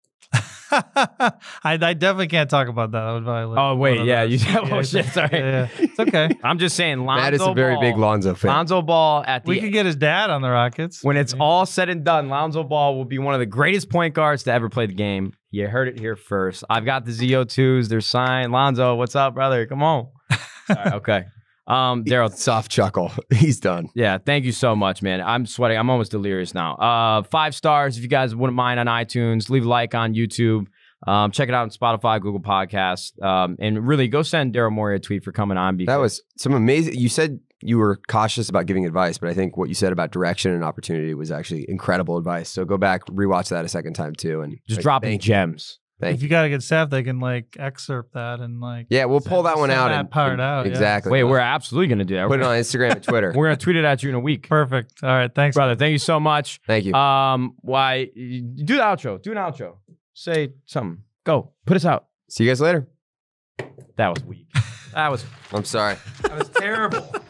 I definitely can't talk about that. I would violate. Oh wait, yeah, you. Oh shit, sorry. Yeah. It's okay. I'm just saying. Lonzo That is a very big Lonzo fan. Lonzo Ball at the. We could get his dad on the Rockets when it's all said and done. Lonzo Ball will be one of the greatest point guards to ever play the game. You heard it here first. I've got the ZO2s. They're signed. Lonzo, what's up, brother? Come on. Sorry, okay. Daryl, soft chuckle. He's done. Yeah, thank you so much, man. I'm sweating. I'm almost delirious now. 5 stars if you guys wouldn't mind on iTunes. Leave a like on YouTube. Check it out on Spotify, Google Podcasts, and really go send Daryl Morey a tweet for coming on. Because that was some amazing. You said you were cautious about giving advice, but I think what you said about direction and opportunity was actually incredible advice. So go back, rewatch that a second time too, and just dropping gems. If you got a good staff, they can like excerpt that and like we'll pull that one out and part out exactly. Wait, we're absolutely gonna do that. Put it on Instagram and Twitter. We're gonna tweet it at you in a week. Perfect. All right, thanks, brother. Thank you so much. Thank you. Why do the outro? Do an outro. Say something. Go. Put us out. See you guys later. That was weak. I'm sorry. That was terrible.